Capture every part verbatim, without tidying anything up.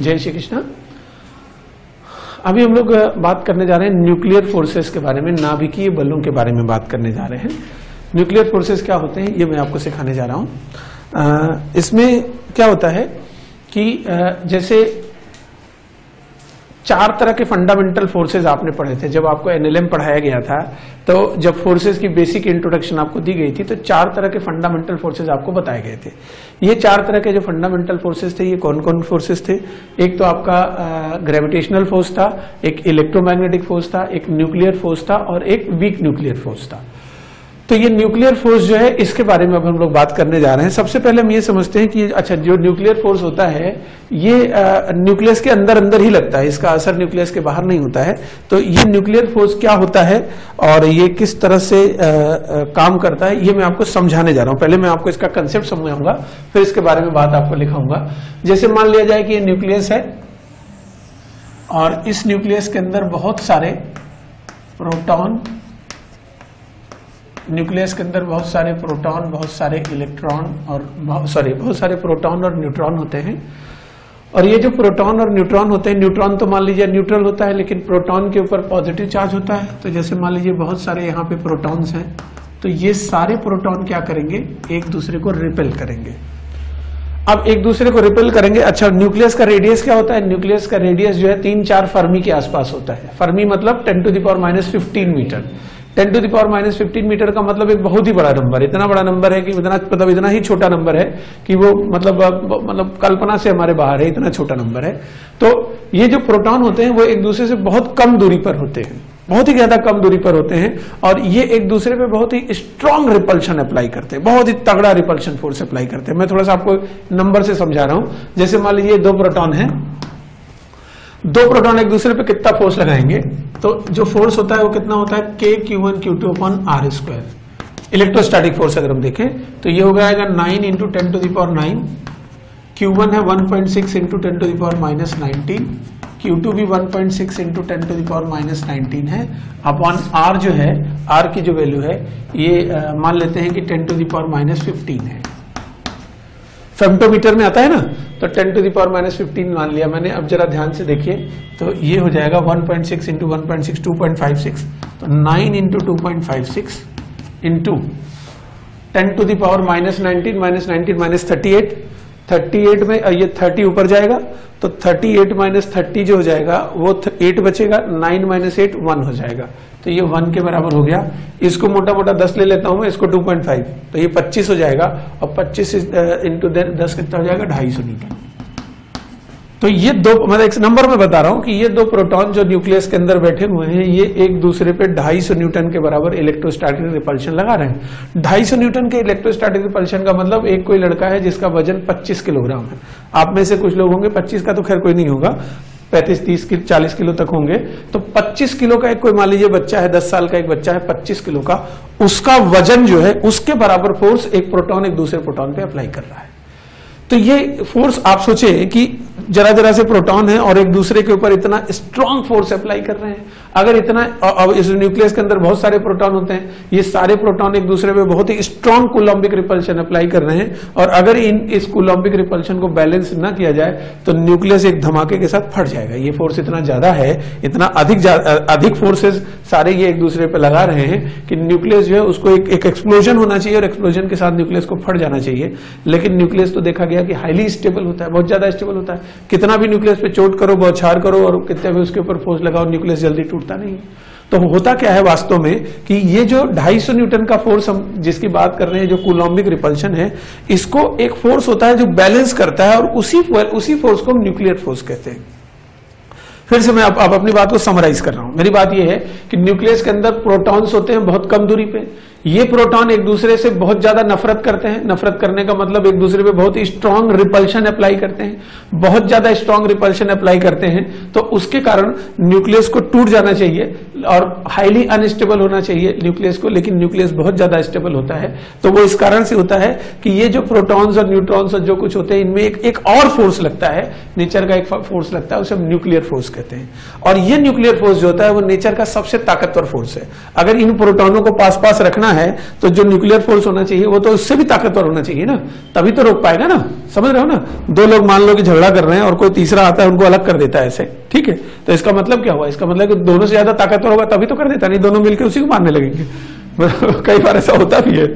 जय श्री कृष्णा। अभी हम लोग बात करने जा रहे हैं न्यूक्लियर फोर्सेस के बारे में, नाभिकीय बलों के बारे में बात करने जा रहे हैं। न्यूक्लियर फोर्सेस क्या होते हैं ये मैं आपको सिखाने जा रहा हूं। इसमें क्या होता है कि जैसे चार तरह के फंडामेंटल फोर्सेस आपने पढ़े थे जब आपको एनएलएम पढ़ाया गया था, तो जब फोर्सेस की बेसिक इंट्रोडक्शन आपको दी गई थी तो चार तरह के फंडामेंटल फोर्सेस आपको बताए गए थे। ये चार तरह के जो फंडामेंटल फोर्सेस थे ये कौन कौन फोर्सेस थे? एक तो आपका ग्रेविटेशनल फोर्स था, एक इलेक्ट्रोमैग्नेटिक फोर्स था, एक न्यूक्लियर फोर्स था और एक वीक न्यूक्लियर फोर्स था। तो ये न्यूक्लियर फोर्स जो है इसके बारे में अब हम लोग बात करने जा रहे हैं। सबसे पहले हम ये समझते हैं कि अच्छा जो न्यूक्लियर फोर्स होता है ये न्यूक्लियस के अंदर अंदर ही लगता है, इसका असर न्यूक्लियस के बाहर नहीं होता है। तो ये न्यूक्लियर फोर्स क्या होता है और ये किस तरह से आ, आ, काम करता है ये मैं आपको समझाने जा रहा हूँ। पहले मैं आपको इसका कंसेप्ट समझाऊंगा फिर इसके बारे में बात आपको लिखाऊंगा। जैसे मान लिया जाए कि ये न्यूक्लियस है और इस न्यूक्लियस के अंदर बहुत सारे प्रोटॉन, न्यूक्लियस के अंदर बहुत सारे प्रोटॉन, बहुत सारे इलेक्ट्रॉन और सॉरी बहुत सारे प्रोटॉन और न्यूट्रॉन होते हैं। और ये जो प्रोटॉन और न्यूट्रॉन होते हैं, न्यूट्रॉन तो मान लीजिए न्यूट्रल होता है लेकिन प्रोटॉन के ऊपर पॉजिटिव चार्ज होता है। तो जैसे मान लीजिए बहुत सारे यहाँ पे प्रोटॉन्स हैं तो ये सारे प्रोटॉन क्या करेंगे, एक दूसरे को रिपेल करेंगे। अब एक दूसरे को रिपेल करेंगे। अच्छा न्यूक्लियस का रेडियस क्या होता है? न्यूक्लियस का रेडियस जो है तीन चार फर्मी के आसपास होता है। फर्मी मतलब ten to the power minus fifteen metre. Ten to the power minus fifteen metre का मतलब एक बहुत ही बड़ा नंबर, इतना बड़ा नंबर है कि इतना मतलब इतना ही छोटा नंबर है कि वो मतलब मतलब कल्पना से हमारे बाहर है, इतना छोटा नंबर है। तो ये जो प्रोटॉन होते हैं वो एक दूसरे से बहुत कम दूरी पर होते हैं, बहुत ही ज्यादा कम दूरी पर होते हैं और ये एक दूसरे पे बहुत ही स्ट्रांग रिपल्शन अप्लाई करते हैं, बहुत ही तगड़ा रिपल्शन फोर्स अप्लाई करते हैं। मैं थोड़ा सा आपको नंबर से समझा रहा हूँ। जैसे मान लीजिए दो प्रोटॉन है, दो प्रोटॉन एक दूसरे पे कितना फोर्स लगाएंगे तो जो फोर्स होता है वो कितना होता है, K q one q two upon r square. Electrostatic force अगर हम देखें तो ये हो जाएगा nine into ten to the power nine. Q one है one point six into ten to the power minus nineteen, q two भी one point six into ten to the power minus nineteen है, upon r जो है, are की जो value है ये मान लेते हैं कि ten to the power minus fifteen है, फेम्टोमीटर में आता है ना, तो ten to the power minus fifteen मान लिया मैंने। अब जरा ध्यान से देखिए तो ये हो जाएगा one point six into one point six two point five six, तो nine into two point five six into ten to the power minus nineteen minus nineteen minus thirty eight, thirty eight में ये thirty ऊपर जाएगा तो thirty eight minus thirty जो हो जाएगा वो एट बचेगा, नाइन माइनस एट वन हो जाएगा तो ये वन के बराबर हो गया। इसको मोटा मोटा दस ले लेता हूं मैं, इसको टू पॉइंट फाइव तो ये पच्चीस हो जाएगा और पच्चीस इंटू दस कितना हो जाएगा, ढाई सौ न्यूटन। तो ये दो मतलब एक नंबर में बता रहा हूं कि ये दो प्रोटॉन जो न्यूक्लियस के अंदर बैठे हुए हैं ये एक दूसरे पे ढाई सौ न्यूटन के बराबर इलेक्ट्रोस्टैटिक रिपल्शन लगा रहे हैं। ढाई सौ न्यूटन के इलेक्ट्रोस्टैटिक रिपल्शन का मतलब एक कोई लड़का है जिसका वजन पच्चीस किलोग्राम है, आप में से कुछ लोग होंगे, पच्चीस का तो खैर कोई नहीं होगा, पैंतीस तीस किलो चालीस किलो तक होंगे। तो पच्चीस किलो का एक कोई मान लीजिए बच्चा है, दस साल का एक बच्चा है पच्चीस किलो का, उसका वजन जो है उसके बराबर फोर्स एक प्रोटॉन एक दूसरे प्रोटॉन पे अप्लाई कर रहा है। तो ये फोर्स आप सोचे कि जरा जरा से प्रोटॉन है और एक दूसरे के ऊपर इतना स्ट्रांग फोर्स अप्लाई कर रहे हैं। अगर इतना अब इस न्यूक्लियस के अंदर बहुत सारे प्रोटॉन होते हैं, ये सारे प्रोटॉन एक दूसरे पे बहुत ही स्ट्रांग कूलम्बिक रिपल्शन अप्लाई कर रहे हैं और अगर इन इस कूलम्बिक रिपल्शन को बैलेंस ना किया जाए तो न्यूक्लियस एक धमाके के साथ फट जाएगा। ये फोर्स इतना ज्यादा है, इतना अधिक अधिक फोर्सेस सारे ये एक दूसरे पे लगा रहे हैं कि न्यूक्लियस जो है उसको एक एक्सप्लोजन होना चाहिए और एक्सप्लोजन के साथ न्यूक्लियस को फट जाना चाहिए। लेकिन न्यूक्लियस तो देखा गया कि हाईली स्टेबल होता है, बहुत ज्यादा स्टेबल होता है, कितना भी न्यूक्लियस पे चोट करो, बौछार करो और कितने भी उसके ऊपर फोर्स लगाओ न्यूक्लियस जल्दी टूटता नहीं। तो होता क्या है वास्तव में कि ये जो ढाई सौ न्यूटन का फोर्स हम जिसकी बात कर रहे हैं, जो कूलॉम्बिक रिपल्शन है, इसको एक फोर्स होता है जो बैलेंस करता है और उसी उसी फोर्स को हम न्यूक्लियर फोर्स कहते हैं। फिर से मैं आप, आप अपनी बात को समराइज कर रहा हूं। मेरी बात यह है कि न्यूक्लियस के अंदर प्रोटॉन्स होते हैं बहुत कम दूरी पे, ये प्रोटॉन एक दूसरे से बहुत ज्यादा नफरत करते हैं, नफरत करने का मतलब एक दूसरे पे बहुत ही स्ट्रांग रिपल्शन अप्लाई करते हैं, बहुत ज्यादा स्ट्रांग रिपल्शन अप्लाई करते हैं। तो उसके कारण न्यूक्लियस को टूट जाना चाहिए और हाईली अनस्टेबल होना चाहिए न्यूक्लियस को, लेकिन न्यूक्लियस बहुत ज्यादा स्टेबल होता है। तो वो इस कारण से होता है कि ये जो प्रोटॉन्स और न्यूट्रॉन्स और जो कुछ होते हैं इनमें एक, एक और फोर्स लगता है, नेचर का एक फोर्स लगता है, उसे हम न्यूक्लियर फोर्स कहते हैं। और ये न्यूक्लियर फोर्स जो होता है वो नेचर का सबसे ताकतवर फोर्स है। अगर इन प्रोटॉनों को पास पास रखना है तो जो न्यूक्लियर फोर्स होना चाहिए वो तो उससे भी ताकतवर होना चाहिए ना, तभी तो रोक पाएगा ना। समझ रहे हो ना, दो लोग मान लो कि झगड़ा कर रहे हैं और कोई तीसरा आता है उनको अलग कर देता है ऐसे, ठीक है, तो इसका मतलब क्या हुआ, इसका मतलब कि दोनों से ज्यादा ताकतवर होगा तभी तो कर देता, नहीं दोनों मिलकर उसी को मारने लगेंगे। कई बार ऐसा होता भी है,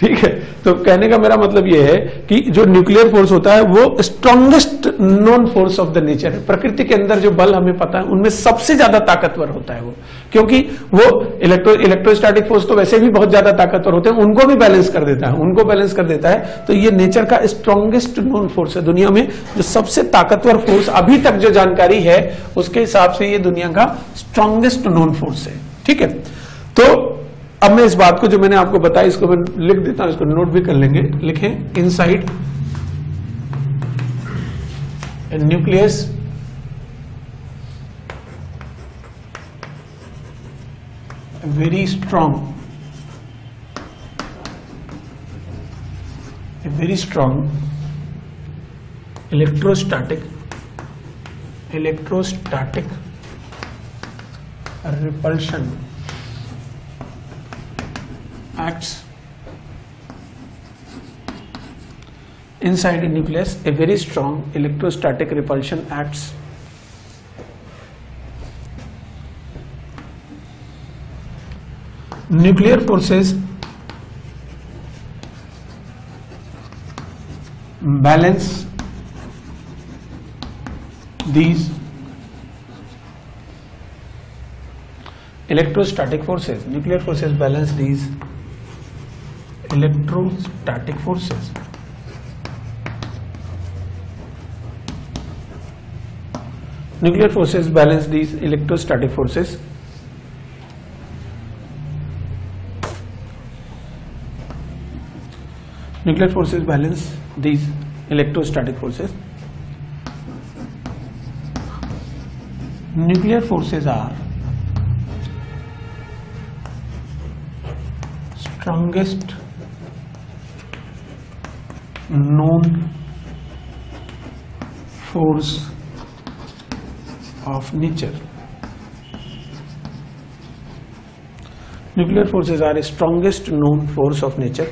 ठीक है। तो कहने का मेरा मतलब यह है कि जो न्यूक्लियर फोर्स होता है वो strongest known force of the nature है। प्रकृति के अंदर जो बल हमें पता है उनमें सबसे ज्यादा ताकतवर होता है वो, क्योंकि वो इलेक्ट्रो इलेक्ट्रोस्टैटिक फोर्स तो वैसे भी बहुत ज्यादा ताकतवर होते हैं, उनको भी बैलेंस कर देता है, उनको बैलेंस कर देता है। तो ये नेचर का स्ट्रॉन्गेस्ट नॉन फोर्स है, दुनिया में जो सबसे ताकतवर फोर्स अभी तक जो जानकारी है उसके हिसाब से ये दुनिया का स्ट्रॉन्गेस्ट नॉन फोर्स है, ठीक है। तो अब मैं इस बात को जो मैंने आपको बताया इसको मैं लिख देता हूं, इसको नोट भी कर लेंगे। लिखें, inside A nucleus a very strong electrostatic repulsion acts inside a nucleus. A very strong electrostatic repulsion acts nuclear forces balance these electrostatic forces nuclear forces balance these electrostatic forces. Nuclear forces balance these electrostatic forces. Nuclear forces balance these electrostatic forces. Nuclear forces are strongest known force of nature. Nuclear forces are the strongest known force of nature.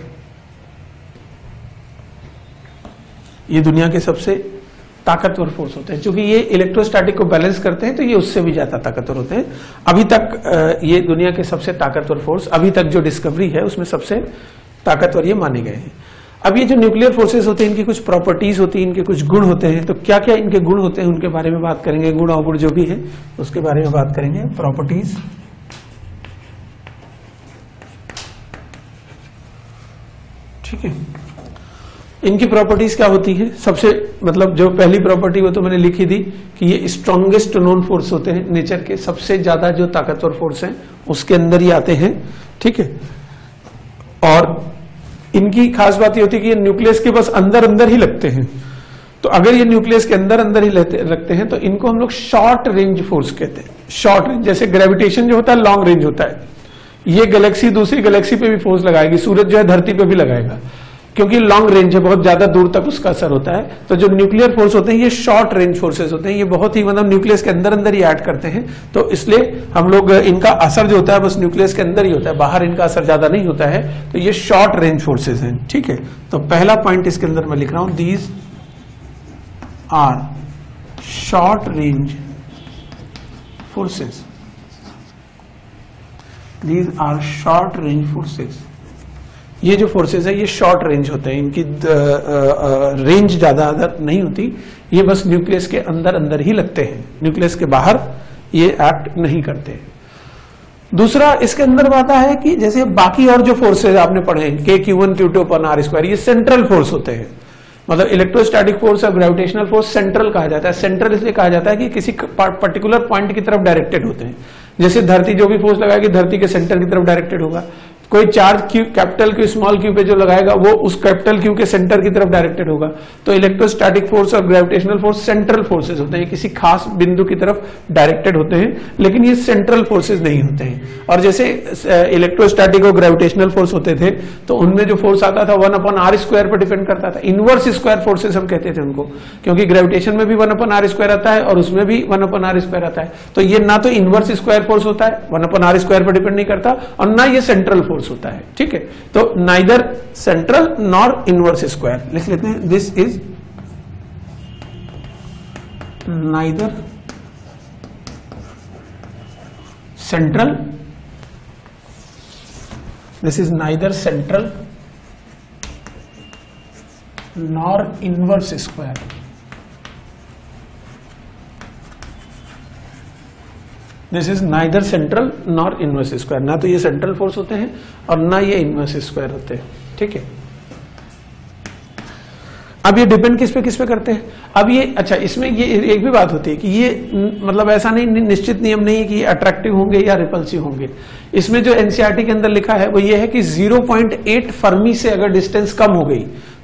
ये दुनिया के सबसे ताकतवर force होते हैं, क्योंकि ये electrostatic को बैलेंस करते हैं तो ये उससे भी ज्यादा ताकतवर होते हैं। अभी तक ये दुनिया के सबसे ताकतवर फोर्स, अभी तक जो डिस्कवरी है उसमें सबसे ताकतवर ये माने गए हैं। अब ये जो न्यूक्लियर फोर्सेस होते हैं इनकी कुछ प्रॉपर्टीज होती हैं, इनके कुछ गुण होते हैं। तो क्या क्या इनके गुण होते हैं उनके बारे में बात करेंगे, गुण अवगुण जो भी है उसके बारे में बात करेंगे। प्रॉपर्टीज, ठीक है, इनकी प्रॉपर्टीज क्या होती है। सबसे मतलब जो पहली प्रॉपर्टी वो तो मैंने लिखी दी कि ये स्ट्रॉन्गेस्ट नॉन फोर्स होते हैं, नेचर के सबसे ज्यादा जो ताकतवर फोर्स है उसके अंदर ही आते हैं, ठीक है। और इनकी खास बात ये होती है कि ये न्यूक्लियस के बस अंदर अंदर ही लगते हैं। तो अगर ये न्यूक्लियस के अंदर अंदर ही लगते हैं तो इनको हम लोग शॉर्ट रेंज फोर्स कहते हैं। शॉर्ट रेंज, जैसे ग्रेविटेशन जो होता है लॉन्ग रेंज होता है, ये गैलेक्सी दूसरी गैलेक्सी पे भी फोर्स लगाएगी, सूरज जो है धरती पे भी लगाएगा, क्योंकि लॉन्ग रेंज है, बहुत ज्यादा दूर तक उसका असर होता है। तो जो न्यूक्लियर फोर्स होते हैं ये शॉर्ट रेंज फोर्सेस होते हैं, ये बहुत ही मतलब न्यूक्लियस के अंदर अंदर ही ऐड करते हैं। तो इसलिए हम लोग इनका असर जो होता है बस न्यूक्लियस के अंदर ही होता है, बाहर इनका असर ज्यादा नहीं होता है। तो ये शॉर्ट रेंज फोर्सेज हैं, ठीक है। तो पहला पॉइंट इसके अंदर मैं लिख रहा हूं, these are short range forces, these are short range forces. ये जो फोर्सेस है ये शॉर्ट रेंज होते हैं, इनकी रेंज ज्यादा नहीं होती, ये बस न्यूक्लियस के अंदर अंदर ही लगते हैं, न्यूक्लियस के बाहर ये एक्ट नहीं करते। दूसरा इसके अंदर बात है कि जैसे बाकी और जो फोर्सेस आपने पढ़े K q one q two upon r square, ये सेंट्रल फोर्स होते हैं। मतलब इलेक्ट्रोस्टैटिक फोर्स और ग्रेविटेशनल फोर्स सेंट्रल कहा जाता है। सेंट्रल इसलिए कहा जाता है कि किसी पर्टिकुलर पॉइंट की तरफ डायरेक्टेड होते हैं। जैसे धरती जो भी फोर्स लगाएगी धरती के सेंटर की तरफ डायरेक्टेड होगा, कोई charge q capital q small q पे जो लगाएगा वो उस कैपिटल क्यू के सेंटर की तरफ डायरेक्टेड होगा। तो इलेक्ट्रोस्टैटिक फोर्स और ग्रेविटेशनल फोर्स सेंट्रल फोर्सेज होते हैं, किसी खास बिंदु की तरफ डायरेक्टेड होते हैं, लेकिन ये सेंट्रल फोर्सेज नहीं होते हैं। और जैसे इलेक्ट्रोस्टैटिक और ग्रेविटेशनल फोर्स होते थे तो उनमें जो फोर्स आता था वन अपन आर स्क्वायर पर डिपेंड करता था, इनवर्स स्क्वायर फोर्सेज हम कहते थे उनको, क्योंकि ग्रेविटेशन में भी वन अपन आर स्क्वायर आता है और उसमें भी वन अपन आर स्क्वायर आता है। तो ये ना तो इनवर्स स्क्वायर फोर्स होता है, वन अपन आर स्क्वायर पर डिपेंड नहीं करता, और ना ये सेंट्रल फोर्स कोर्स होता है। ठीक है, तो neither central nor inverse square लिख लेते हैं, this is neither central, this is neither central nor inverse square. This is neither central nor inverse square, ना तो ये सेंट्रल फोर्स होते हैं और ना ये इनवर्स स्क्वायर होते हैं। ठीक है, अब ये डिपेंड किस पे किस पे करते हैं? अब ये अच्छा, इसमें ये एक भी बात होती है कि ये मतलब ऐसा नहीं, निश्चित नियम नहीं है कि ये अट्रैक्टिव होंगे या रिपल्सिव होंगे। इसमें जो एनसीईआरटी के अंदर लिखा है वो ये है कि ज़ीरो पॉइंट एट फर्मी से अगर डिस्टेंस कम हो गई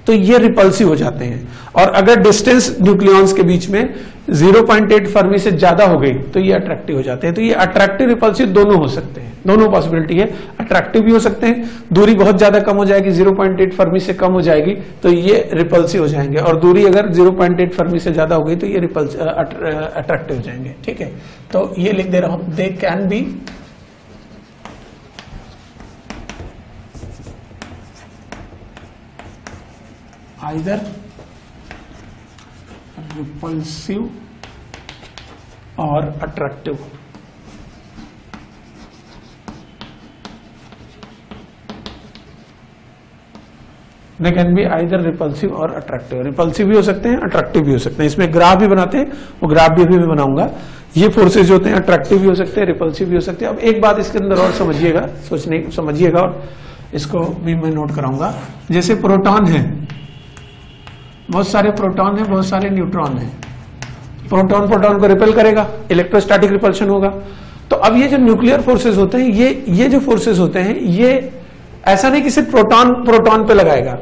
तो ये रिपल्सिव हो जाते हैं, और अगर डिस्टेंस न्यूक्लियॉन्स के बीच में ज़ीरो पॉइंट एट फर्मी से ज्यादा हो गई तो ये अट्रैक्टिव हो जाते हैं। तो ये अट्रैक्टिव रिपल्सिव दोनों हो सकते हैं, दोनों पॉसिबिलिटी है। अट्रैक्टिव भी हो सकते हैं, दूरी बहुत ज्यादा कम हो जाएगी, ज़ीरो पॉइंट एट फर्मी से कम हो जाएगी तो ये रिपल्सिव हो जाएंगे, और दूरी अगर ज़ीरो पॉइंट एट फर्मी से ज्यादा हो गई तो ये रिपल्स अट्रैक्टिव हो जाएंगे। ठीक है, तो ये लिख दे रहा हूं, they can be either repulsive or attractive. They can be either repulsive or attractive. Repulsive भी हो सकते हैं, attractive भी हो सकते हैं। इसमें ग्राफ भी बनाते हैं, वो ग्राफ भी अभी मैं बनाऊंगा। ये फोर्सेज होते हैं, attractive भी हो सकते हैं, repulsive भी हो सकते हैं। अब एक बात इसके अंदर और समझिएगा, सोचने समझिएगा, और इसको भी मैं नोट कराऊंगा। जैसे प्रोटॉन है, बहुत सारे प्रोटॉन है, बहुत सारे न्यूट्रॉन है। प्रोटॉन प्रोटॉन को रिपेल करेगा, इलेक्ट्रोस्टैटिक रिपल्शन होगा। तो अब ये जो न्यूक्लियर फोर्सेस होते हैं, ये ये जो फोर्सेस होते हैं, ये ऐसा नहीं कि सिर्फ प्रोटॉन प्रोटॉन पे लगाएगा,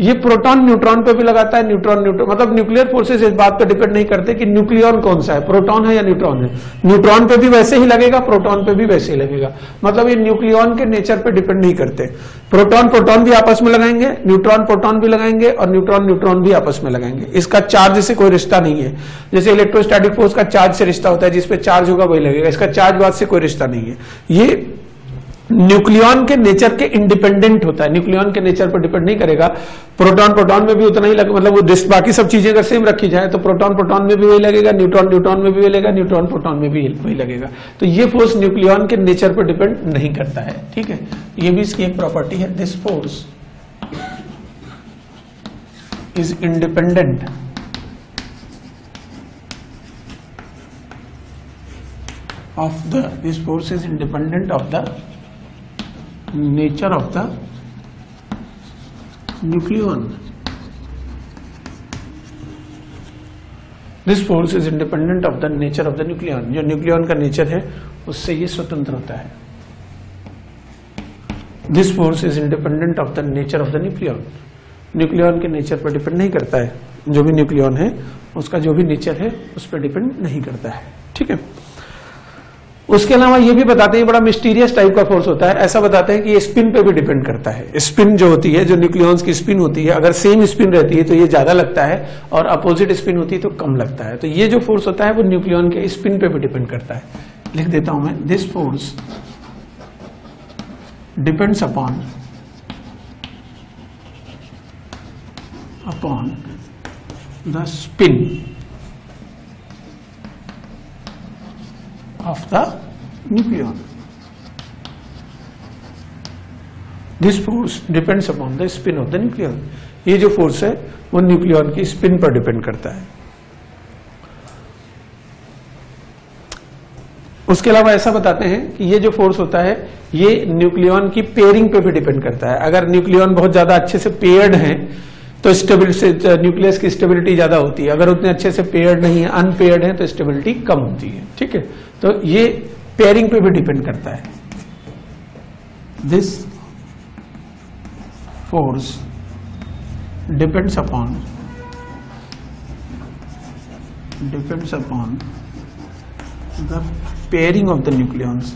ये प्रोटॉन न्यूट्रॉन पे भी लगाता है, न्यूट्रॉन न्यूट्रॉन मतलब न्यूक्लियर फोर्सेस इस बात पे डिपेंड नहीं करते कि न्यूक्लियॉन कौन सा है, प्रोटॉन है या न्यूट्रॉन है। न्यूट्रॉन पे भी वैसे ही लगेगा, प्रोटॉन पे भी वैसे ही लगेगा, मतलब ये न्यूक्लियॉन के नेचर पे डिपेंड नहीं करते। प्रोटॉन प्रोटॉन भी आपस में लगाएंगे, न्यूट्रॉन प्रोटॉन भी लगाएंगे, और न्यूट्रॉन न्यूट्रॉन भी आपस में लगाएंगे। इसका चार्ज से कोई रिश्ता नहीं है। जैसे इलेक्ट्रोस्टैटिक फोर्स का चार्ज से रिश्ता होता है, जिसपे चार्ज होगा वही लगेगा, इसका चार्जवाद से कोई रिश्ता नहीं है। ये न्यूक्लियॉन के नेचर के इंडिपेंडेंट होता है, न्यूक्लियॉन के नेचर पर डिपेंड नहीं करेगा। प्रोटॉन प्रोटॉन में भी उतना ही लग, मतलब वो डिस्ट बाकी सब चीजें अगर सेम रखी जाए तो प्रोटॉन प्रोटॉन में भी वही लगेगा, न्यूट्रॉन न्यूट्रॉन में भी वही लगेगा, न्यूट्रॉन प्रोटॉन में भी वही लगेगा। तो ये फोर्स न्यूक्लियॉन के नेचर पर डिपेंड नहीं करता है। ठीक है, ये भी इसकी एक प्रॉपर्टी है, this force is independent of the this force is independent of the nature of the nucleon. This force is independent of the nature of the nucleon. जो nucleon का nature है उससे ये स्वतंत्र होता है। This force is independent of the nature of the nucleon. Nucleon के nature पर depend नहीं करता है, जो भी nucleon है उसका जो भी nature है उस पर depend नहीं करता है। ठीक है, उसके अलावा ये भी बताते हैं, बड़ा मिस्टीरियस टाइप का फोर्स होता है। ऐसा बताते हैं कि ये स्पिन पे भी डिपेंड करता है। स्पिन जो होती है, जो न्यूक्लियॉन्स की स्पिन होती है, अगर सेम स्पिन रहती है तो ये ज्यादा लगता है, और अपोजिट स्पिन होती है तो कम लगता है। तो ये जो फोर्स होता है वो न्यूक्लियॉन के स्पिन पे भी डिपेंड करता है। लिख देता हूं मैं, this force depends upon upon the spin of the nucleon. This force depends upon the spin of the nucleon. ये जो फोर्स है वो न्यूक्लियॉन की स्पिन पर डिपेंड करता है। उसके अलावा ऐसा बताते हैं कि ये जो फोर्स होता है ये न्यूक्लियॉन की पेयरिंग पे भी डिपेंड करता है। अगर न्यूक्लियॉन बहुत ज्यादा अच्छे से पेयर्ड हैं तो स्टेबिलिटी, न्यूक्लियस की स्टेबिलिटी ज्यादा होती है। अगर उतने अच्छे से पेयर्ड नहीं है, अनपेयर्ड है, तो स्टेबिलिटी कम होती है। ठीक है, तो ये पेयरिंग पे भी डिपेंड करता है। This force depends upon depends upon the pairing of the nucleons.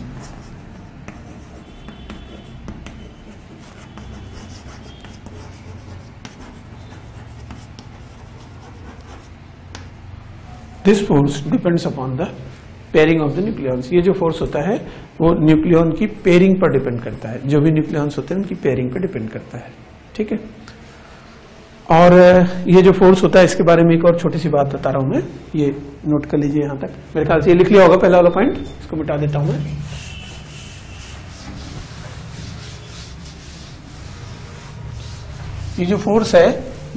This force depends upon the pairing of the nucleons, ये जो फोर्स होता है वो न्यूक्लियॉन की पेयरिंग पर डिपेंड करता है, जो भी न्यूक्लियॉन्स होते हैं उनकी पेयरिंग पर डिपेंड करता है, ठीक है। और ये जो फोर्स होता है इसके बारे में एक और छोटी सी बात बता रहा हूं मैं, ये नोट कर लीजिए यहां तक, मेरे ख्याल से ये लिख लिया होगा पहला वाला पॉइंट, इसको मिटा देता हूं मैं। ये जो फोर्स है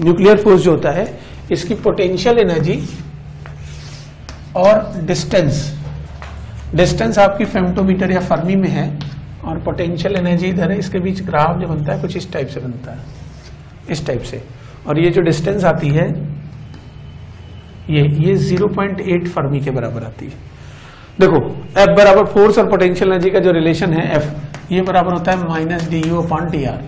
न्यूक्लियर फोर्स जो होता है इसकी पोटेंशियल एनर्जी और डिस्टेंस, डिस्टेंस आपकी फेम्टोमीटर या फर्मी में है और पोटेंशियल एनर्जी इधर है, इसके बीच ग्राफ जो बनता है कुछ इस टाइप से बनता है, इस टाइप से। और ये जो डिस्टेंस आती है ये ये ज़ीरो पॉइंट एट फर्मी के बराबर आती है। देखो F बराबर फोर्स और पोटेंशियल एनर्जी का जो रिलेशन है F, ये बराबर होता है minus d u upon d r.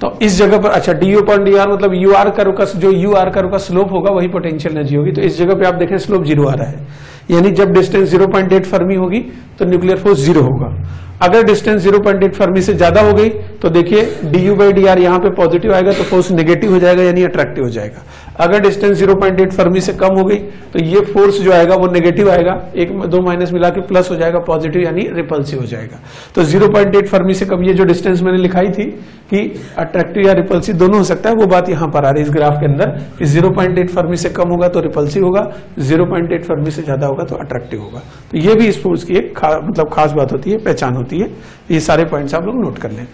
तो इस जगह पर अच्छा d u upon d r मतलब यू आर कर्व का जो यू आर कर्व का स्लोप होगा वही पोटेंशियल एनर्जी होगी। तो इस जगह पे आप देखें स्लोप जीरो आ रहा है, यानी जब distance zero point eight fermi होगी तो न्यूक्लियर फोर्स जीरो होगा। अगर distance zero point eight fermi से ज्यादा हो गई तो देखिए d u by d r यहाँ पे पॉजिटिव आएगा तो फोर्स नेगेटिव हो जाएगा यानी अट्रैक्टिव हो जाएगा। अगर distance zero point eight fermi से कम हो गई तो ये फोर्स जो आएगा वो नेगेटिव आएगा, एक दो माइनस मिला के प्लस हो जाएगा, पॉजिटिव यानी रिपल्सिव हो जाएगा। तो ज़ीरो पॉइंट एट फर्मी से कम ये जो डिस्टेंस मैंने लिखाई थी कि अट्रैक्टिव या रिपल्सिव दोनों हो सकता है, वो बात यहाँ पर आ रही है इस ग्राफ के अंदर कि ज़ीरो पॉइंट एट फर्मी से कम होगा तो रिपल्सिव होगा, ज़ीरो पॉइंट एट फर्मी से ज्यादा होगा तो अट्रैक्टिव होगा। तो ये भी इस फोर्स की एक खा, मतलब खास बात होती है, पहचान होती है। ये सारे पॉइंट्स आप लोग नोट कर लें।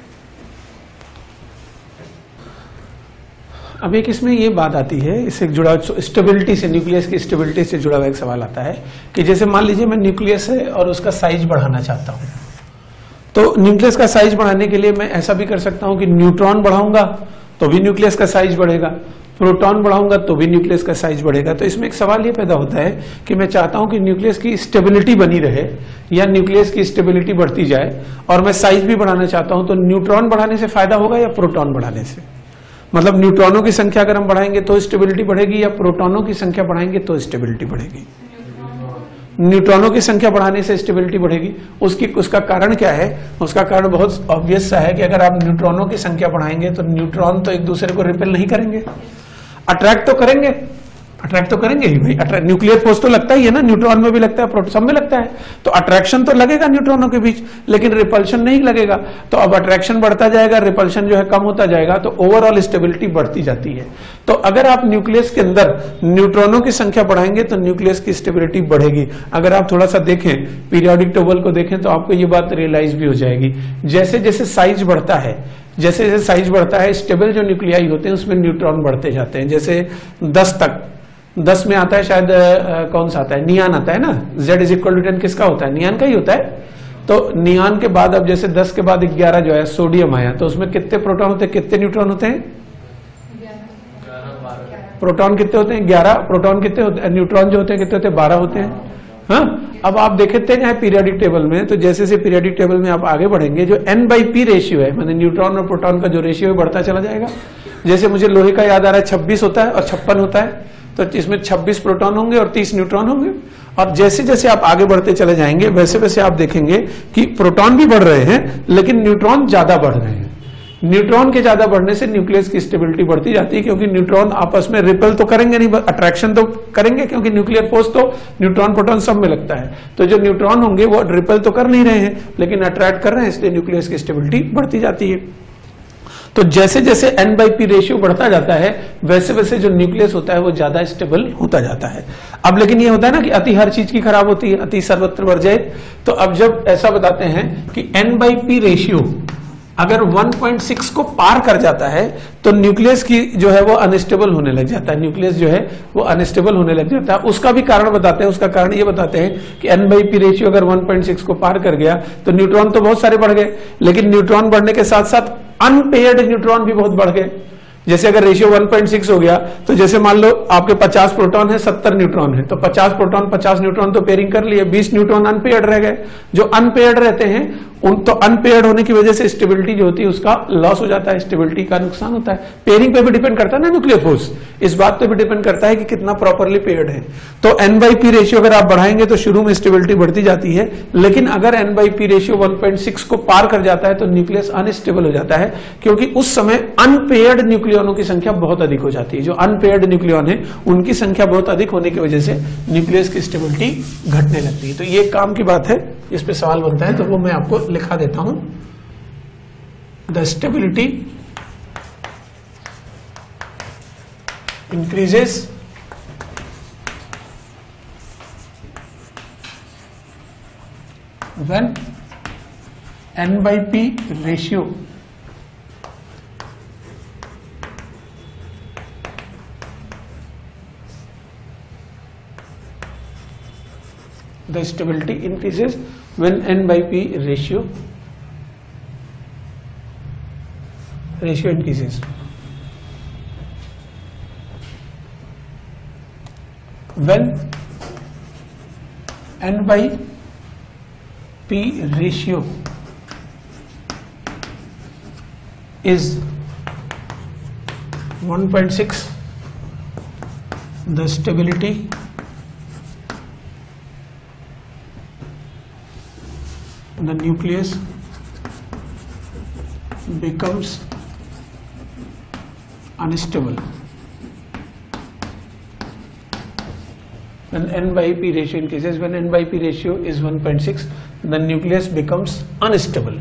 अब एक इसमें ये बात आती है, इससे जुड़ा स्टेबिलिटी से, न्यूक्लियस की स्टेबिलिटी से जुड़ा हुआ एक सवाल आता है कि जैसे मान लीजिए मैं न्यूक्लियस है और उसका साइज बढ़ाना चाहता हूं, तो न्यूक्लियस का साइज बढ़ाने के लिए मैं ऐसा भी कर सकता हूं कि न्यूट्रॉन बढ़ाऊंगा तो भी न्यूक्लियस का साइज बढ़ेगा, प्रोटॉन बढ़ाऊंगा तो भी न्यूक्लियस का साइज बढ़ेगा। तो इसमें एक सवाल ये पैदा होता है कि मैं चाहता हूं कि न्यूक्लियस की स्टेबिलिटी बनी रहे या न्यूक्लियस की स्टेबिलिटी बढ़ती जाए और मैं साइज भी बढ़ाना चाहता हूं, तो न्यूट्रॉन बढ़ाने से फायदा होगा या प्रोटॉन बढ़ाने से? मतलब न्यूट्रॉनों की संख्या अगर हम बढ़ाएंगे तो स्टेबिलिटी बढ़ेगी या प्रोटॉनों की संख्या बढ़ाएंगे तो स्टेबिलिटी बढ़ेगी? न्यूट्रॉनों की संख्या बढ़ाने से स्टेबिलिटी बढ़ेगी। उसकी उसका कारण क्या है? उसका कारण बहुत ऑब्वियस सा है कि अगर आप न्यूट्रॉनों की संख्या बढ़ाएंगे तो न्यूट्रॉन तो एक दूसरे को रिपेल नहीं करेंगे, अट्रैक्ट तो करेंगे, अट्रैक्ट तो करेंगे ही भाई। न्यूक्लियर फोर्स तो लगता ही है ना, न्यूट्रॉन में भी लगता है, प्रोटॉन में लगता है, तो अट्रैक्शन तो लगेगा न्यूट्रॉनों के बीच, लेकिन रिपल्शन नहीं लगेगा। तो अब अट्रैक्शन बढ़ता जाएगा, रिपल्शन जो है कम होता जाएगा, तो ओवरऑल स्टेबिलिटी बढ़ती जाती है। तो अगर आप न्यूक्लियस के अंदर न्यूट्रॉनों की संख्या बढ़ाएंगे तो न्यूक्लियस की स्टेबिलिटी बढ़ेगी। अगर आप थोड़ा सा देखें पीरियोडिक टेबल को देखें तो आपको ये बात रियलाइज भी हो जाएगी। जैसे जैसे साइज बढ़ता है, जैसे जैसे साइज बढ़ता है, स्टेबल जो न्यूक्लियाई होते हैं उसमें न्यूट्रॉन बढ़ते जाते हैं। जैसे दस तक दस में आता है शायद आ, कौन सा आता है, नियान आता है ना, Z is equal to ten किसका होता है, नियान का ही होता है। तो नियान के बाद अब जैसे दस के बाद ग्यारह जो है सोडियम आया, तो उसमें कितने प्रोटॉन होते हैं, कितने न्यूट्रॉन होते हैं? प्रोटॉन कितने होते हैं? ग्यारह। प्रोटॉन कितने होते हैं? न्यूट्रॉन जो होते हैं कितने होते हैं? बारह होते हैं। हाँ, अब आप देखते हैं पीरियोडिक टेबल में, तो जैसे जैसे पीरियोडिक टेबल में आप आगे बढ़ेंगे जो एन बाई पी रेशियो है, मैंने न्यूट्रॉन और प्रोटॉन का जो रेशियो है बढ़ता चला जाएगा। जैसे मुझे लोहे का याद आ रहा है, छब्बीस होता है और छप्पन होता है, तो इसमें छब्बीस प्रोटॉन होंगे और तीस न्यूट्रॉन होंगे। और जैसे जैसे आप आगे बढ़ते चले जाएंगे वैसे वैसे आप देखेंगे कि प्रोटॉन भी बढ़ रहे हैं लेकिन न्यूट्रॉन ज्यादा बढ़ रहे हैं। न्यूट्रॉन के ज्यादा बढ़ने से न्यूक्लियस की स्टेबिलिटी बढ़ती जाती है, क्योंकि न्यूट्रॉन आपस में रिपेल तो करेंगे नहीं, अट्रैक्शन तो करेंगे, क्योंकि न्यूक्लियर फोर्स तो न्यूट्रॉन प्रोटॉन सब में लगता है। तो जो न्यूट्रॉन होंगे वो रिपेल तो कर नहीं रहे हैं लेकिन अट्रैक्ट कर रहे हैं, इसलिए न्यूक्लियस की स्टेबिलिटी बढ़ती जाती है। तो जैसे जैसे एन बाई पी रेशियो बढ़ता जाता है वैसे वैसे जो न्यूक्लियस होता है वो ज्यादा स्टेबल होता जाता है। अब लेकिन ये होता है ना कि अति हर चीज की खराब होती है, अति सर्वत्र वर्जित। तो अब जब ऐसा बताते हैं कि एन बाई पी रेशियो अगर वन पॉइंट सिक्स को पार कर जाता है तो न्यूक्लियस की जो है वो अनस्टेबल होने लग जाता है, न्यूक्लियस जो है वो अनस्टेबल होने लग जाता है। उसका भी कारण बताते हैं, उसका कारण ये बताते हैं कि एन बाई पी रेशियो अगर वन पॉइंट सिक्स को पार कर गया तो न्यूट्रॉन तो बहुत सारे बढ़ गए, लेकिन न्यूट्रॉन बढ़ने के साथ साथ अनपेयर्ड न्यूट्रॉन भी बहुत बढ़ गए। जैसे अगर रेशियो वन पॉइंट सिक्स हो गया तो जैसे मान लो आपके पचास प्रोटॉन है, सत्तर न्यूट्रॉन है, तो पचास प्रोटॉन पचास न्यूट्रॉन तो पेयरिंग कर लिए, बीस न्यूट्रॉन अनपेयर्ड रह गए। जो अनपेयर्ड रहते हैं उन तो अनपेयर्ड होने की वजह से स्टेबिलिटी जो होती है उसका लॉस हो जाता है, स्टेबिलिटी का नुकसान होता है। पेयरिंग पे भी डिपेंड करता है ना न्यूक्लियर फोर्स, इस बात पे भी डिपेंड करता है कि कितना प्रॉपरली पेयर्ड है। तो एन बाई पी रेशियो अगर आप बढ़ाएंगे तो शुरू में स्टेबिलिटी बढ़ती जाती है, लेकिन अगर n by p ratio one point six को पार कर जाता है तो न्यूक्लियस अनस्टेबल हो जाता है, क्योंकि उस समय अनपेयर्ड न्यूक्लियर न्यूक्लियनों की संख्या बहुत अधिक हो जाती है। जो अनपेयर्ड न्यूक्लियन है उनकी संख्या बहुत अधिक होने की वजह से न्यूक्लियस की स्टेबिलिटी घटने लगती है। तो ये काम की बात है, इस पे सवाल बनता है तो वो मैं आपको लिखा देता हूं। The stability increases when n by p ratio the stability increases when n by p ratio ratio increases when n by P ratio is one point six, the stability the nucleus becomes unstable when n by p ratio increases, when n by p ratio is one point six the nucleus becomes unstable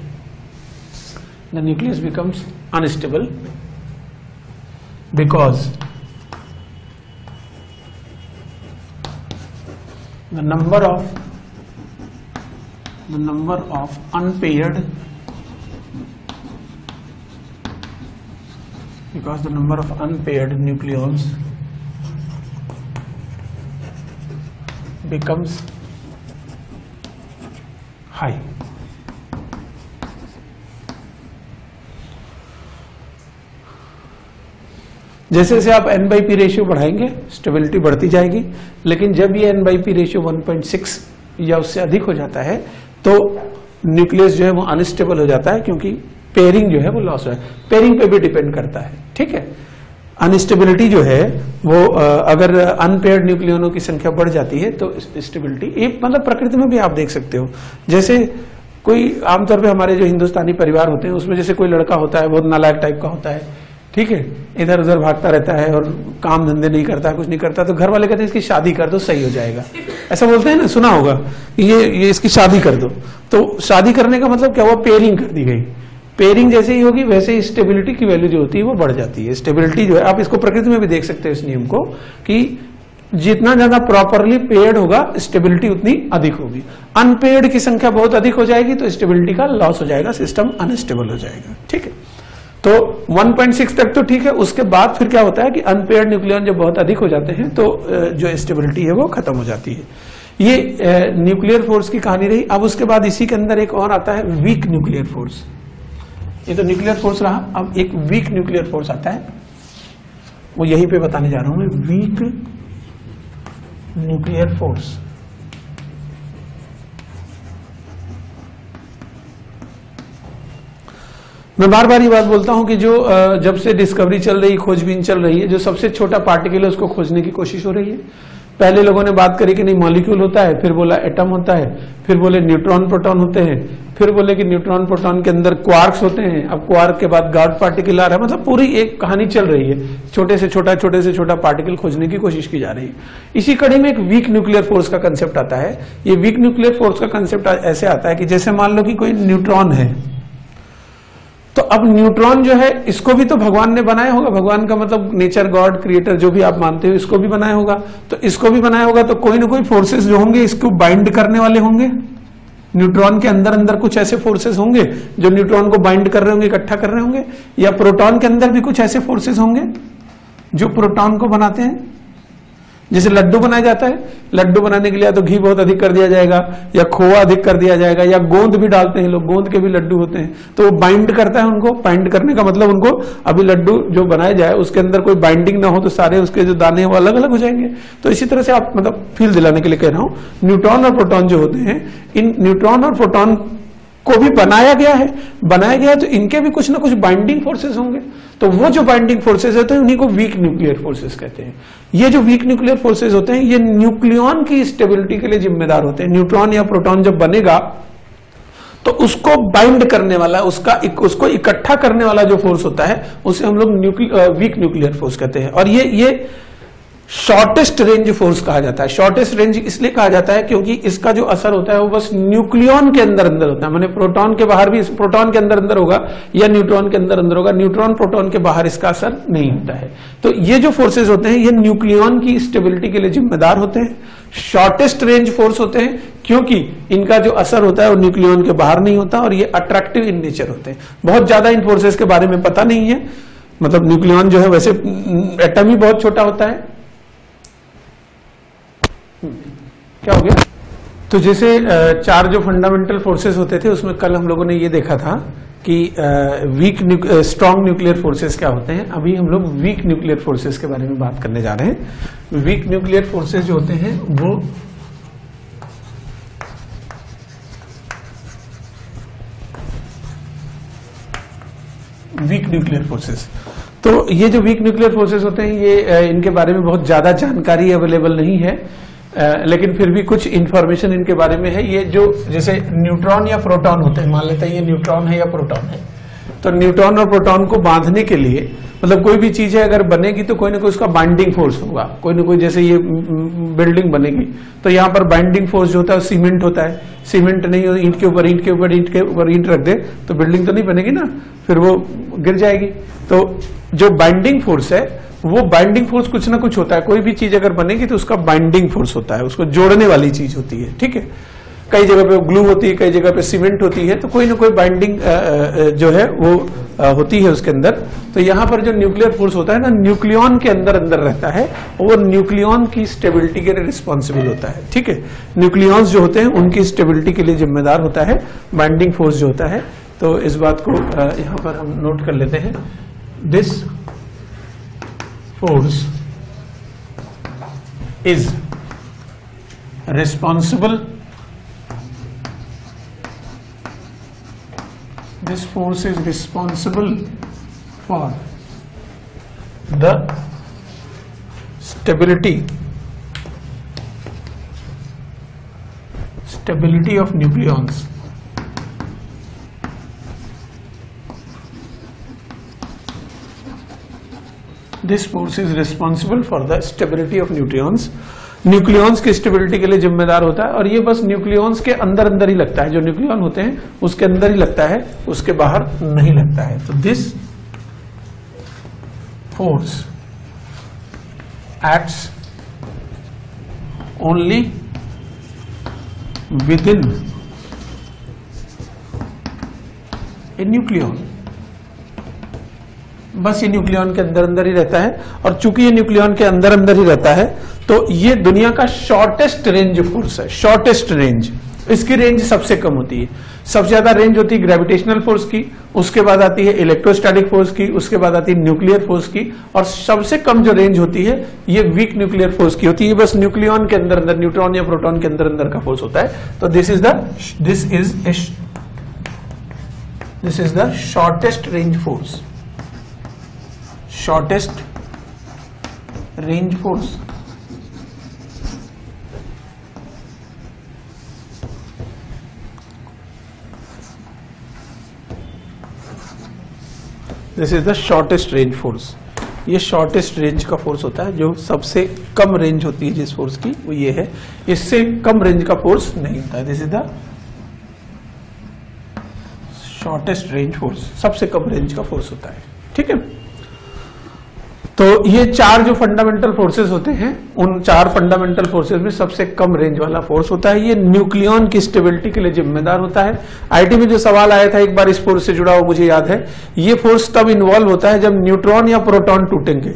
the nucleus becomes unstable because the number of the number of unpaired because the number of unpaired nucleons becomes high. जैसे जैसे आप n by p ratio बढ़ाएंगे stability बढ़ती जाएगी, लेकिन जब ये n by p ratio one point six या उससे अधिक हो जाता है तो न्यूक्लियस जो है वो अनस्टेबल हो जाता है, क्योंकि पेयरिंग जो है वो लॉस हो जाता है। पेयरिंग पे भी डिपेंड करता है, ठीक है। अनस्टेबिलिटी जो है वो अगर अनपेयर्ड न्यूक्लियनों की संख्या बढ़ जाती है तो स्टेबिलिटी, ये मतलब प्रकृति में भी आप देख सकते हो। जैसे कोई आमतौर पे हमारे जो हिंदुस्तानी परिवार होते हैं उसमें जैसे कोई लड़का होता है बहुत नालायक टाइप का होता है, ठीक है, इधर उधर भागता रहता है और काम धंधे नहीं करता, कुछ नहीं करता, तो घर वाले कहते हैं इसकी शादी कर दो सही हो जाएगा। ऐसा बोलते हैं ना, सुना होगा, ये ये इसकी शादी कर दो। तो शादी करने का मतलब क्या हुआ, पेयरिंग कर दी गई। पेयरिंग जैसे ही होगी वैसे ही स्टेबिलिटी की वैल्यू जो होती है वो बढ़ जाती है। स्टेबिलिटी जो है आप इसको प्रकृति में भी देख सकते हो इस नियम को, कि जितना ज्यादा प्रॉपरली पेयर्ड होगा स्टेबिलिटी उतनी अधिक होगी। अनपेयर्ड की संख्या बहुत अधिक हो जाएगी तो स्टेबिलिटी का लॉस हो जाएगा, सिस्टम अनस्टेबल हो जाएगा, ठीक है। तो वन पॉइंट सिक्स तक तो ठीक है, उसके बाद फिर क्या होता है कि अनपेयर्ड न्यूक्लियन जब बहुत अधिक हो जाते हैं तो जो स्टेबिलिटी है वो खत्म हो जाती है। ये न्यूक्लियर फोर्स की कहानी रही। अब उसके बाद इसी के अंदर एक और आता है वीक न्यूक्लियर फोर्स। ये तो न्यूक्लियर फोर्स रहा, अब एक वीक न्यूक्लियर फोर्स आता है, वो यहीं पे बताने जा रहा हूं मैं। वीक न्यूक्लियर फोर्स, मैं बार बार ये बात बोलता हूं कि जो जब से डिस्कवरी चल रही, खोजबीन चल रही है, जो सबसे छोटा पार्टिकल है उसको खोजने की कोशिश हो रही है। पहले लोगों ने बात करी कि नहीं मॉलिक्यूल होता है, फिर बोला एटम होता है, फिर बोले न्यूट्रॉन प्रोटॉन होते हैं, फिर बोले कि न्यूट्रॉन प्रोटॉन के अंदर क्वार्क्स होते हैं, अब क्वार्क के बाद गार्ड पार्टिकल आ रहा है। मतलब पूरी एक कहानी चल रही है, छोटे से छोटा छोटे से छोटा पार्टिकल खोजने की कोशिश की जा रही है। इसी कड़ी में एक वीक न्यूक्लियर फोर्स का कंसेप्ट आता है। ये वीक न्यूक्लियर फोर्स का कंसेप्ट ऐसे आता है कि जैसे मान लो कि कोई न्यूट्रॉन है, तो अब न्यूट्रॉन जो है इसको भी तो भगवान ने बनाया होगा। भगवान का मतलब नेचर, गॉड, क्रिएटर, जो भी आप मानते हो, इसको भी बनाया होगा। तो इसको भी बनाया होगा तो कोई ना कोई फोर्सेस जो होंगे इसको बाइंड करने वाले होंगे। न्यूट्रॉन के अंदर अंदर कुछ ऐसे फोर्सेस होंगे जो न्यूट्रॉन को बाइंड कर रहे होंगे, इकट्ठा कर रहे होंगे, या प्रोटॉन के अंदर भी कुछ ऐसे फोर्सेस होंगे जो प्रोटॉन को बनाते हैं। जैसे लड्डू बनाया जाता है, लड्डू बनाने के लिए तो घी बहुत अधिक कर दिया जाएगा, या खोआ अधिक कर दिया जाएगा, या गोंद भी डालते हैं लोग, गोंद के भी लड्डू होते हैं, तो वो बाइंड करता है उनको। बाइंड करने का मतलब उनको, अभी लड्डू जो बनाया जाए उसके अंदर कोई बाइंडिंग ना हो तो सारे उसके जो दाने हैं वो अलग अलग हो जाएंगे। तो इसी तरह से आप, मतलब फील दिलाने के लिए कह रहा हूँ, न्यूट्रॉन और प्रोटॉन जो होते हैं, इन न्यूट्रॉन और प्रोटॉन को भी बनाया गया है, बनाया गया है तो इनके भी कुछ ना कुछ बाइंडिंग फोर्सेस होंगे। तो वो जो बाइंडिंग फोर्सेस होते हैं उन्हीं को वीक न्यूक्लियर फोर्सेस कहते हैं। ये जो वीक न्यूक्लियर फोर्सेस होते हैं ये न्यूक्लियन की स्टेबिलिटी के लिए जिम्मेदार होते हैं। न्यूट्रॉन या प्रोटॉन जब बनेगा तो उसको बाइंड करने वाला, उसका उसको इकट्ठा करने वाला जो फोर्स होता है उसे हम लोग न्यूक्लियर वीक न्यूक्लियर फोर्स कहते हैं। और ये ये शॉर्टेस्ट रेंज फोर्स कहा जाता है। शॉर्टेस्ट रेंज इसलिए कहा जाता है क्योंकि इसका जो असर होता है वो बस न्यूक्लियन के अंदर अंदर होता है, माने प्रोटॉन के बाहर भी, प्रोटॉन के अंदर अंदर होगा या न्यूट्रॉन के अंदर अंदर होगा, न्यूट्रॉन प्रोटॉन के बाहर इसका असर नहीं होता है। तो ये जो फोर्सेज होते हैं ये न्यूक्लियन की स्टेबिलिटी के लिए जिम्मेदार होते हैं, शॉर्टेस्ट रेंज फोर्स होते हैं क्योंकि इनका जो असर होता है वो न्यूक्लियन के बाहर नहीं होता और ये अट्रैक्टिव इन नेचर होते हैं। बहुत ज्यादा इन फोर्सेज के बारे में पता नहीं है, मतलब न्यूक्लियन जो है वैसे एटम ही बहुत छोटा होता है। क्या हो गया? तो जैसे चार जो फंडामेंटल फोर्सेस होते थे उसमें कल हम लोगों ने ये देखा था कि वीक स्ट्रांग न्यूक्लियर फोर्सेस क्या होते हैं। अभी हम लोग वीक न्यूक्लियर फोर्सेस के बारे में बात करने जा रहे हैं। वीक न्यूक्लियर फोर्सेस जो होते हैं वो वीक न्यूक्लियर फोर्सेस तो ये जो वीक न्यूक्लियर फोर्सेस होते हैं ये इनके बारे में बहुत ज्यादा जानकारी अवेलेबल नहीं है, लेकिन फिर भी कुछ इंफॉर्मेशन इनके बारे में है। ये जो जैसे न्यूट्रॉन या प्रोटॉन होते हैं, मान लेते हैं ये न्यूट्रॉन है या प्रोटॉन है, तो न्यूट्रॉन और प्रोटॉन को बांधने के लिए, मतलब कोई भी चीज है अगर बनेगी तो कोई ना कोई उसका बाइंडिंग फोर्स होगा, कोई ना कोई, जैसे ये बिल्डिंग बनेगी तो यहाँ पर बाइंडिंग फोर्स जो होता है सीमेंट होता है। सीमेंट नहीं, ईंट के ऊपर ईंट के ऊपर ईंट के ऊपर ईंट रख दे तो बिल्डिंग तो नहीं बनेगी ना, फिर वो गिर जाएगी। तो जो बाइंडिंग फोर्स है वो बाइंडिंग फोर्स कुछ ना कुछ होता है, कोई भी चीज अगर बनेगी तो उसका बाइंडिंग फोर्स होता है, उसको जोड़ने वाली चीज होती है। ठीक है, कई जगह पे ग्लू होती है, कई जगह पे सीमेंट होती है, तो कोई ना कोई बाइंडिंग जो है वो होती है उसके अंदर। तो यहाँ पर जो न्यूक्लियर फोर्स होता है ना, न्यूक्लियन के अंदर अंदर रहता है, वो न्यूक्लियन की स्टेबिलिटी के लिए रिस्पॉन्सिबल होता है। ठीक है, न्यूक्लियॉन्स जो होते हैं उनकी स्टेबिलिटी के लिए जिम्मेदार होता है बाइंडिंग फोर्स जो होता है। तो इस बात को यहाँ पर हम नोट कर लेते हैं। This force is responsible This force is responsible for the stability stability of nucleons this force is responsible for the stability of nucleons nucleons की स्टेबिलिटी के लिए जिम्मेदार होता है। और ये बस न्यूक्लियॉन्स के अंदर अंदर ही लगता है, जो न्यूक्लियॉन होते हैं उसके अंदर ही लगता है, उसके बाहर नहीं लगता है। तो this force acts only within a nucleon, बस ये न्यूक्लियॉन के अंदर अंदर ही रहता है। और चूंकि ये न्यूक्लियॉन के अंदर अंदर ही रहता है तो ये दुनिया का शॉर्टेस्ट रेंज फोर्स है। शॉर्टेस्ट रेंज, इसकी रेंज सबसे कम होती है। सबसे ज्यादा रेंज होती है ग्रेविटेशनल फोर्स की, उसके बाद आती है इलेक्ट्रोस्टैटिक फोर्स की, उसके बाद आती है न्यूक्लियर फोर्स की, और सबसे कम जो रेंज होती है ये वीक न्यूक्लियर फोर्स की होती है। बस न्यूक्लियॉन के अंदर अंदर, न्यूट्रॉन या प्रोटॉन के अंदर अंदर का फोर्स होता है। तो this is the this is this is the shortest range force shortest range force this is the shortest range force ये शॉर्टेस्ट रेंज का फोर्स होता है। जो सबसे कम रेंज होती है जिस फोर्स की वो ये है, इससे कम रेंज का फोर्स नहीं होता है। This is the shortest range force, सबसे कम रेंज का फोर्स होता है। ठीक है, तो ये चार जो फंडामेंटल फोर्सेस होते हैं उन चार फंडामेंटल फोर्सेस में सबसे कम रेंज वाला फोर्स होता है। ये न्यूक्लियॉन की स्टेबिलिटी के लिए जिम्मेदार होता है। आईटी में जो सवाल आया था एक बार इस फोर्स से जुड़ा हुआ, मुझे याद है, ये फोर्स तब इन्वॉल्व होता है जब न्यूट्रॉन या प्रोटॉन टूटेंगे।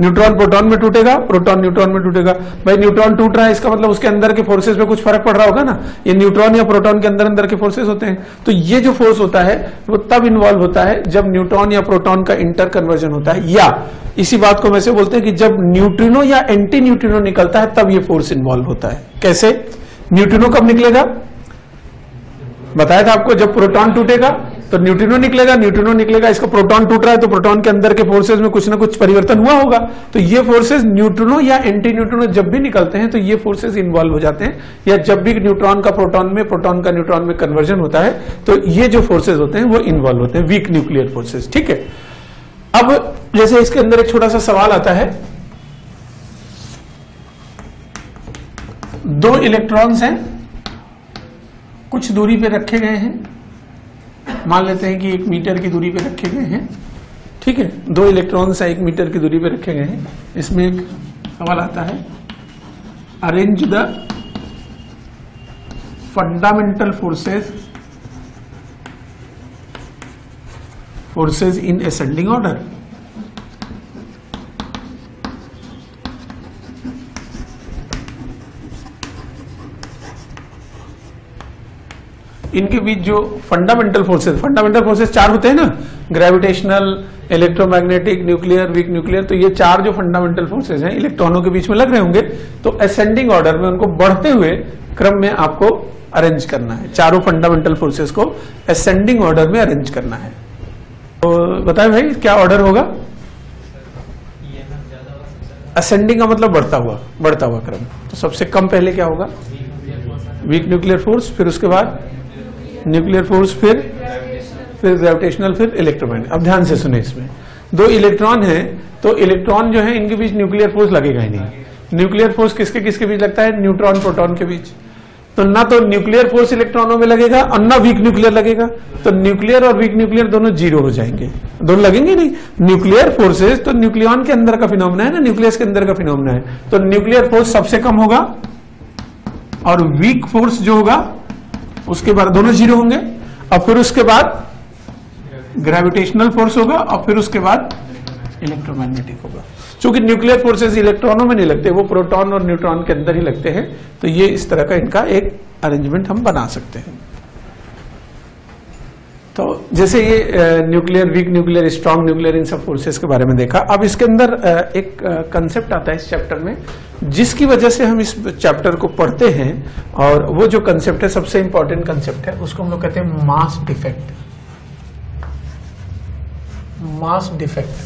न्यूट्रॉन प्रोटॉन में टूटेगा, प्रोटॉन न्यूट्रॉन में टूटेगा। भाई न्यूट्रॉन टूट रहा है, इसका मतलब उसके अंदर के फोर्सेस में कुछ फर्क पड़ रहा होगा ना। ये न्यूट्रॉन या प्रोटॉन के अंदर अंदर के फोर्सेस होते हैं। तो ये जो फोर्स होता है वो तब इन्वॉल्व होता है जब न्यूट्रॉन या प्रोटॉन का इंटर कन्वर्जन होता है, या इसी बात को वैसे बोलते हैं कि जब न्यूट्रिनो या एंटी न्यूट्रिनो निकलता है तब ये फोर्स इन्वॉल्व होता है। कैसे? न्यूट्रिनो कब निकलेगा? बताया था आपको, जब प्रोटॉन टूटेगा तो न्यूट्रिनो निकलेगा, न्यूट्रिनो निकलेगा, इसका प्रोटॉन टूट रहा है तो प्रोटॉन के अंदर के फोर्सेज में कुछ ना कुछ परिवर्तन हुआ होगा, तो ये फोर्सेज न्यूट्रिनो या एंटी न्यूट्रिनो जब भी निकलते हैं तो ये फोर्सेज इन्वॉल्व हो जाते हैं, या जब भी न्यूट्रॉन का प्रोटॉन में, प्रोटॉन का न्यूट्रॉन में कन्वर्जन होता है तो ये जो फोर्सेज होते हैं वो इन्वॉल्व होते हैं, वीक न्यूक्लियर फोर्सेज। ठीक है, अब जैसे इसके अंदर एक छोटा सा सवाल आता है, दो इलेक्ट्रॉन्स हैं, कुछ दूरी पे रखे गए हैं, मान लेते हैं कि एक मीटर की दूरी पे रखे गए हैं, ठीक है, दो इलेक्ट्रॉन्स हैं एक मीटर की दूरी पे रखे गए हैं। इसमें एक सवाल आता है, arrange the fundamental forces forces in ascending order. इनके बीच जो फंडामेंटल फोर्सेस, फंडामेंटल फोर्सेस चार होते हैं ना, gravitational, electromagnetic, nuclear, weak nuclear, तो ये चार जो फंडामेंटल फोर्सेस हैं इलेक्ट्रॉनों के बीच में लग रहे होंगे, तो असेंडिंग ऑर्डर में उनको बढ़ते हुए क्रम में आपको अरेंज करना है, चारों फंडामेंटल फोर्सेस को असेंडिंग ऑर्डर में अरेंज करना है। तो बताए भाई क्या ऑर्डर होगा? असेंडिंग का मतलब बढ़ता हुआ, बढ़ता हुआ क्रम, तो सबसे कम पहले क्या होगा? वीक न्यूक्लियर फोर्स, फिर उसके बाद न्यूक्लियर फोर्स, फिर फिर ग्रेविटेशनल, फिर इलेक्ट्रोमैग्नेटिक। अब ध्यान से सुने, इसमें दो इलेक्ट्रॉन हैं तो इलेक्ट्रॉन जो है इनके बीच न्यूक्लियर फोर्स लगेगा ही नहीं। न्यूक्लियर फोर्स किसके किसके बीच लगता है? न्यूट्रॉन प्रोटॉन के बीच, तो ना तो न्यूक्लियर फोर्स इलेक्ट्रॉनों में लगेगा और ना वीक न्यूक्लियर लगेगा, तो न्यूक्लियर और वीक न्यूक्लियर दोनों जीरो हो जाएंगे, दोनों लगेंगे नहीं। न्यूक्लियर फोर्सेज तो न्यूक्लियन के अंदर का फिनोमेना है ना, न्यूक्लियस के अंदर का फिनोमेना है, तो न्यूक्लियर फोर्स सबसे कम होगा और वीक फोर्स जो होगा उसके बाद दोनों जीरो होंगे, और फिर उसके बाद ग्रेविटेशनल फोर्स होगा और फिर उसके बाद इलेक्ट्रोमैग्नेटिक होगा। क्योंकि न्यूक्लियर फोर्सेस इलेक्ट्रॉनों में नहीं लगते, वो प्रोटॉन और न्यूट्रॉन के अंदर ही लगते हैं, तो ये इस तरह का इनका एक अरेंजमेंट हम बना सकते हैं। तो जैसे ये nuclear, weak nuclear, strong nuclear, इन सब फोर्सेस के बारे में देखा। अब इसके अंदर एक कंसेप्ट आता है इस चैप्टर में, जिसकी वजह से हम इस चैप्टर को पढ़ते हैं, और वो जो कंसेप्ट है सबसे इंपॉर्टेंट कंसेप्ट है, उसको हम लोग कहते हैं mass defect. Mass defect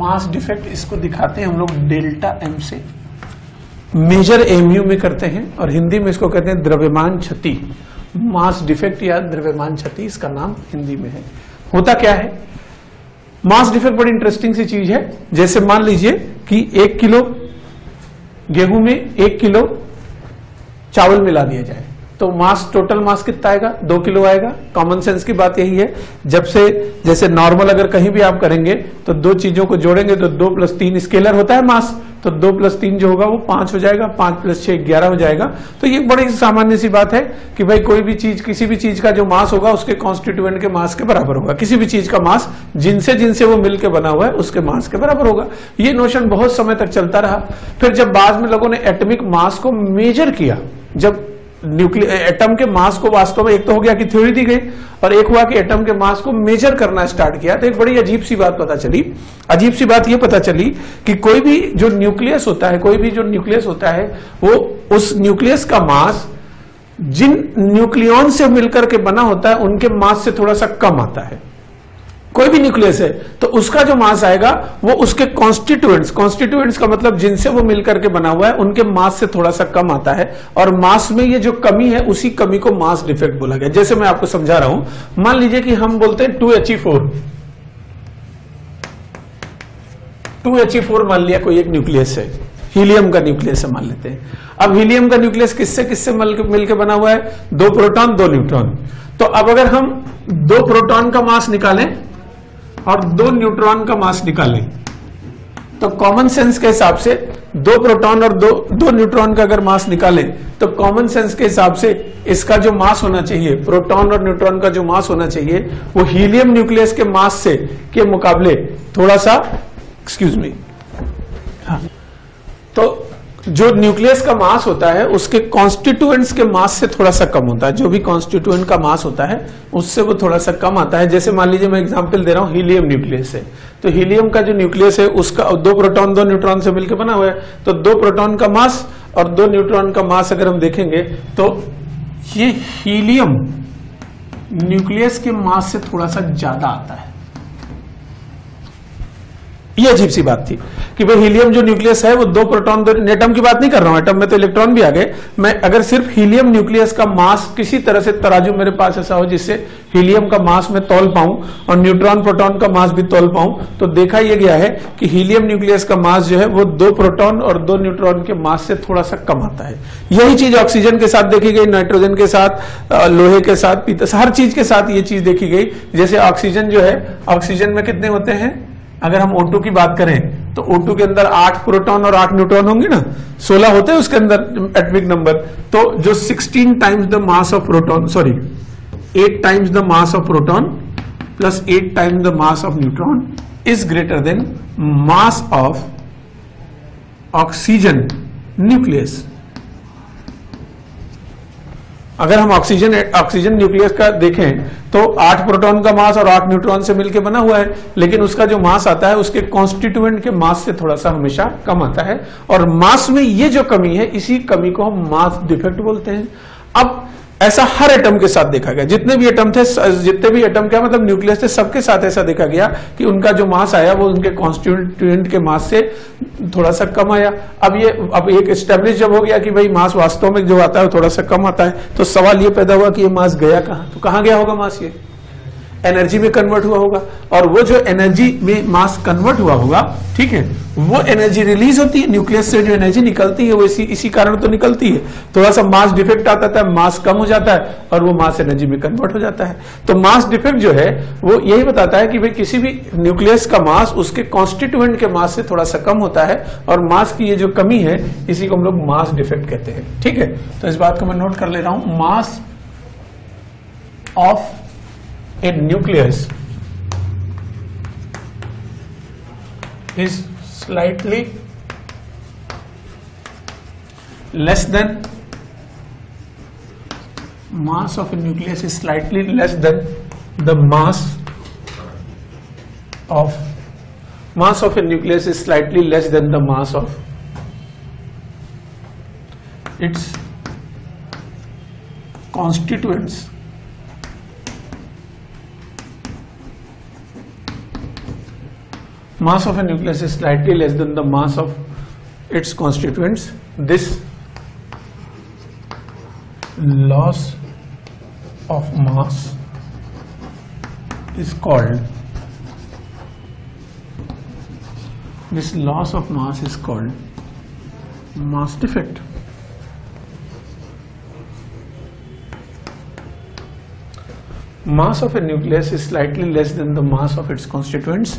mass defect इसको दिखाते हैं हम लोग डेल्टा एम से, मेजर एमयू में करते हैं, और हिंदी में इसको कहते हैं द्रव्यमान क्षति। मास डिफेक्ट या द्रव्यमान क्षति इसका नाम हिंदी में है। होता क्या है मास डिफेक्ट? बड़ी इंटरेस्टिंग सी चीज है। जैसे मान लीजिए कि एक किलो गेहूं में एक किलो चावल मिला दिया जाए तो मास, टोटल मास कितना आएगा? दो किलो आएगा। कॉमन सेंस की बात यही है, जब से जैसे नॉर्मल अगर कहीं भी आप करेंगे तो दो चीजों को जोड़ेंगे तो दो प्लस तीन स्केलर होता है मास, तो दो प्लस तीन जो होगा वो पांच हो जाएगा, पांच प्लस छह ग्यारह हो जाएगा। तो ये बड़ी सामान्य सी बात है कि भाई कोई भी चीज, किसी भी चीज का जो मास होगा उसके कॉन्स्टिट्यूएंट के मास के बराबर होगा, किसी भी चीज का मास जिनसे जिनसे वो मिलकर बना हुआ है उसके मास के बराबर होगा। ये नोशन बहुत समय तक चलता रहा। फिर जब बाद में लोगों ने एटॉमिक मास को मेजर किया, जब न्यूक्लियर एटम के मास को वास्तव में, एक तो हो गया कि थ्योरी दी गई और एक हुआ कि एटम के मास को मेजर करना स्टार्ट किया, तो एक बड़ी अजीब सी बात पता चली। अजीब सी बात ये पता चली कि कोई भी जो न्यूक्लियस होता है, कोई भी जो न्यूक्लियस होता है वो, उस न्यूक्लियस का मास जिन न्यूक्लियॉन से मिलकर के बना होता है उनके मास से थोड़ा सा कम आता है। कोई भी न्यूक्लियस है तो उसका जो मास आएगा वो उसके कॉन्स्टिट्यूएंट्स, कॉन्स्टिट्यूएंट्स का मतलब जिनसे वो मिलकर के बना हुआ है, उनके मास से थोड़ा सा कम आता है, और मास में ये जो कमी है उसी कमी को मास डिफेक्ट बोला गया। जैसे मैं आपको समझा रहा हूं, मान लीजिए कि हम बोलते हैं two H E four, two H E four मान लिया कोई एक न्यूक्लियस है, हीलियम का न्यूक्लियस है मान लेते हैं। अब हीलियम का न्यूक्लियस किससे किससे मिलकर बना हुआ है? दो प्रोटॉन दो न्यूट्रॉन। तो अब अगर हम दो प्रोटॉन का मास निकालें और दो न्यूट्रॉन का मास निकालें तो कॉमन सेंस के हिसाब से दो प्रोटॉन और दो दो न्यूट्रॉन का अगर मास निकालें तो कॉमन सेंस के हिसाब से इसका जो मास होना चाहिए, प्रोटॉन और न्यूट्रॉन का जो मास होना चाहिए वो हीलियम न्यूक्लियस के मास से के मुकाबले थोड़ा सा, एक्सक्यूज मी, हाँ, तो जो न्यूक्लियस का मास होता है उसके कॉन्स्टिट्यूएंट्स के मास से थोड़ा सा कम होता है। जो भी कॉन्स्टिट्यूएंट का मास होता है उससे वो थोड़ा सा कम आता है। जैसे मान लीजिए मैं एग्जांपल दे रहा हूं, हीलियम न्यूक्लियस है तो हीलियम का जो न्यूक्लियस है उसका दो प्रोटॉन दो न्यूट्रॉन से मिलकर बना हुआ है, तो दो प्रोटॉन का मास और दो न्यूट्रॉन का मास अगर हम देखेंगे तो ये हीलियम न्यूक्लियस के मास से थोड़ा सा ज्यादा आता है। ये अजीब सी बात थी कि भाई हीलियम जो न्यूक्लियस है वो दो प्रोटॉन दो एटम की बात नहीं कर रहा हूं, एटम में तो इलेक्ट्रॉन भी आ गए। मैं अगर सिर्फ हीलियम न्यूक्लियस का मास किसी तरह से तराजू मेरे पास ऐसा हो जिससे हीलियम का मास मैं तौल पाऊं और न्यूट्रॉन प्रोटॉन का मास भी तौल पाऊं, तो देखा यह गया है कि हीलियम न्यूक्लियस का मास जो है वो दो प्रोटॉन और दो न्यूट्रॉन के मास से थोड़ा सा कम आता है। यही चीज ऑक्सीजन के साथ देखी गई, नाइट्रोजन के साथ, लोहे के साथ, पीतल, हर चीज के साथ ये चीज देखी गई। जैसे ऑक्सीजन जो है, ऑक्सीजन में कितने होते हैं अगर हम O टू की बात करें तो O टू के अंदर आठ प्रोटॉन और आठ न्यूट्रॉन होंगे ना, सोलह होते हैं उसके अंदर एटमिक नंबर। तो जो सोलह times the mass of proton, sorry eight times the mass of proton plus eight times the mass of neutron is greater than mass of oxygen nucleus. अगर हम ऑक्सीजन ऑक्सीजन न्यूक्लियस का देखें तो आठ proton का मास और आठ न्यूट्रॉन से मिलकर बना हुआ है, लेकिन उसका जो मास आता है उसके कॉन्स्टिट्यूएंट के मास से थोड़ा सा हमेशा कम आता है। और मास में ये जो कमी है, इसी कमी को हम मास डिफेक्ट बोलते हैं। अब ऐसा हर एटम के साथ देखा गया, जितने भी एटम थे, जितने भी एटम क्या मतलब न्यूक्लियस थे, सबके साथ ऐसा देखा गया कि उनका जो मास आया वो उनके कॉन्स्टिट्यूएंट के मास से थोड़ा सा कम आया। अब ये अब एक एस्टेब्लिश जब हो गया कि भाई मास वास्तव में जो आता है वो थोड़ा सा कम आता है, तो सवाल ये पैदा हुआ कि ये मास गया कहाँ, तो कहाँ गया होगा मास, ये एनर्जी में कन्वर्ट हुआ होगा। और वो जो एनर्जी में मास कन्वर्ट हुआ होगा, ठीक है, वो एनर्जी रिलीज होती है न्यूक्लियस से, जो एनर्जी निकलती है वो इसी इसी कारण तो निकलती है। थोड़ा सा मास डिफेक्ट आता था, मास कम हो जाता है और वो मास एनर्जी में कन्वर्ट हो जाता है। तो मास डिफेक्ट जो है वो यही बताता है कि भाई किसी भी न्यूक्लियस का मास उसके कॉन्स्टिट्यूएंट के मास से थोड़ा सा कम होता है, और मास की ये जो कमी है इसी को हम लोग मास डिफेक्ट कहते हैं। ठीक है, तो इस बात को मैं नोट कर ले रहा हूं, mass of A nucleus is slightly less than mass of a nucleus is slightly less than the mass of mass of a nucleus is slightly less than the mass of its constituents mass of a nucleus is slightly less than the mass of its constituents. This loss of mass is called this loss of mass is called mass defect. Mass of a nucleus is slightly less than the mass of its constituents.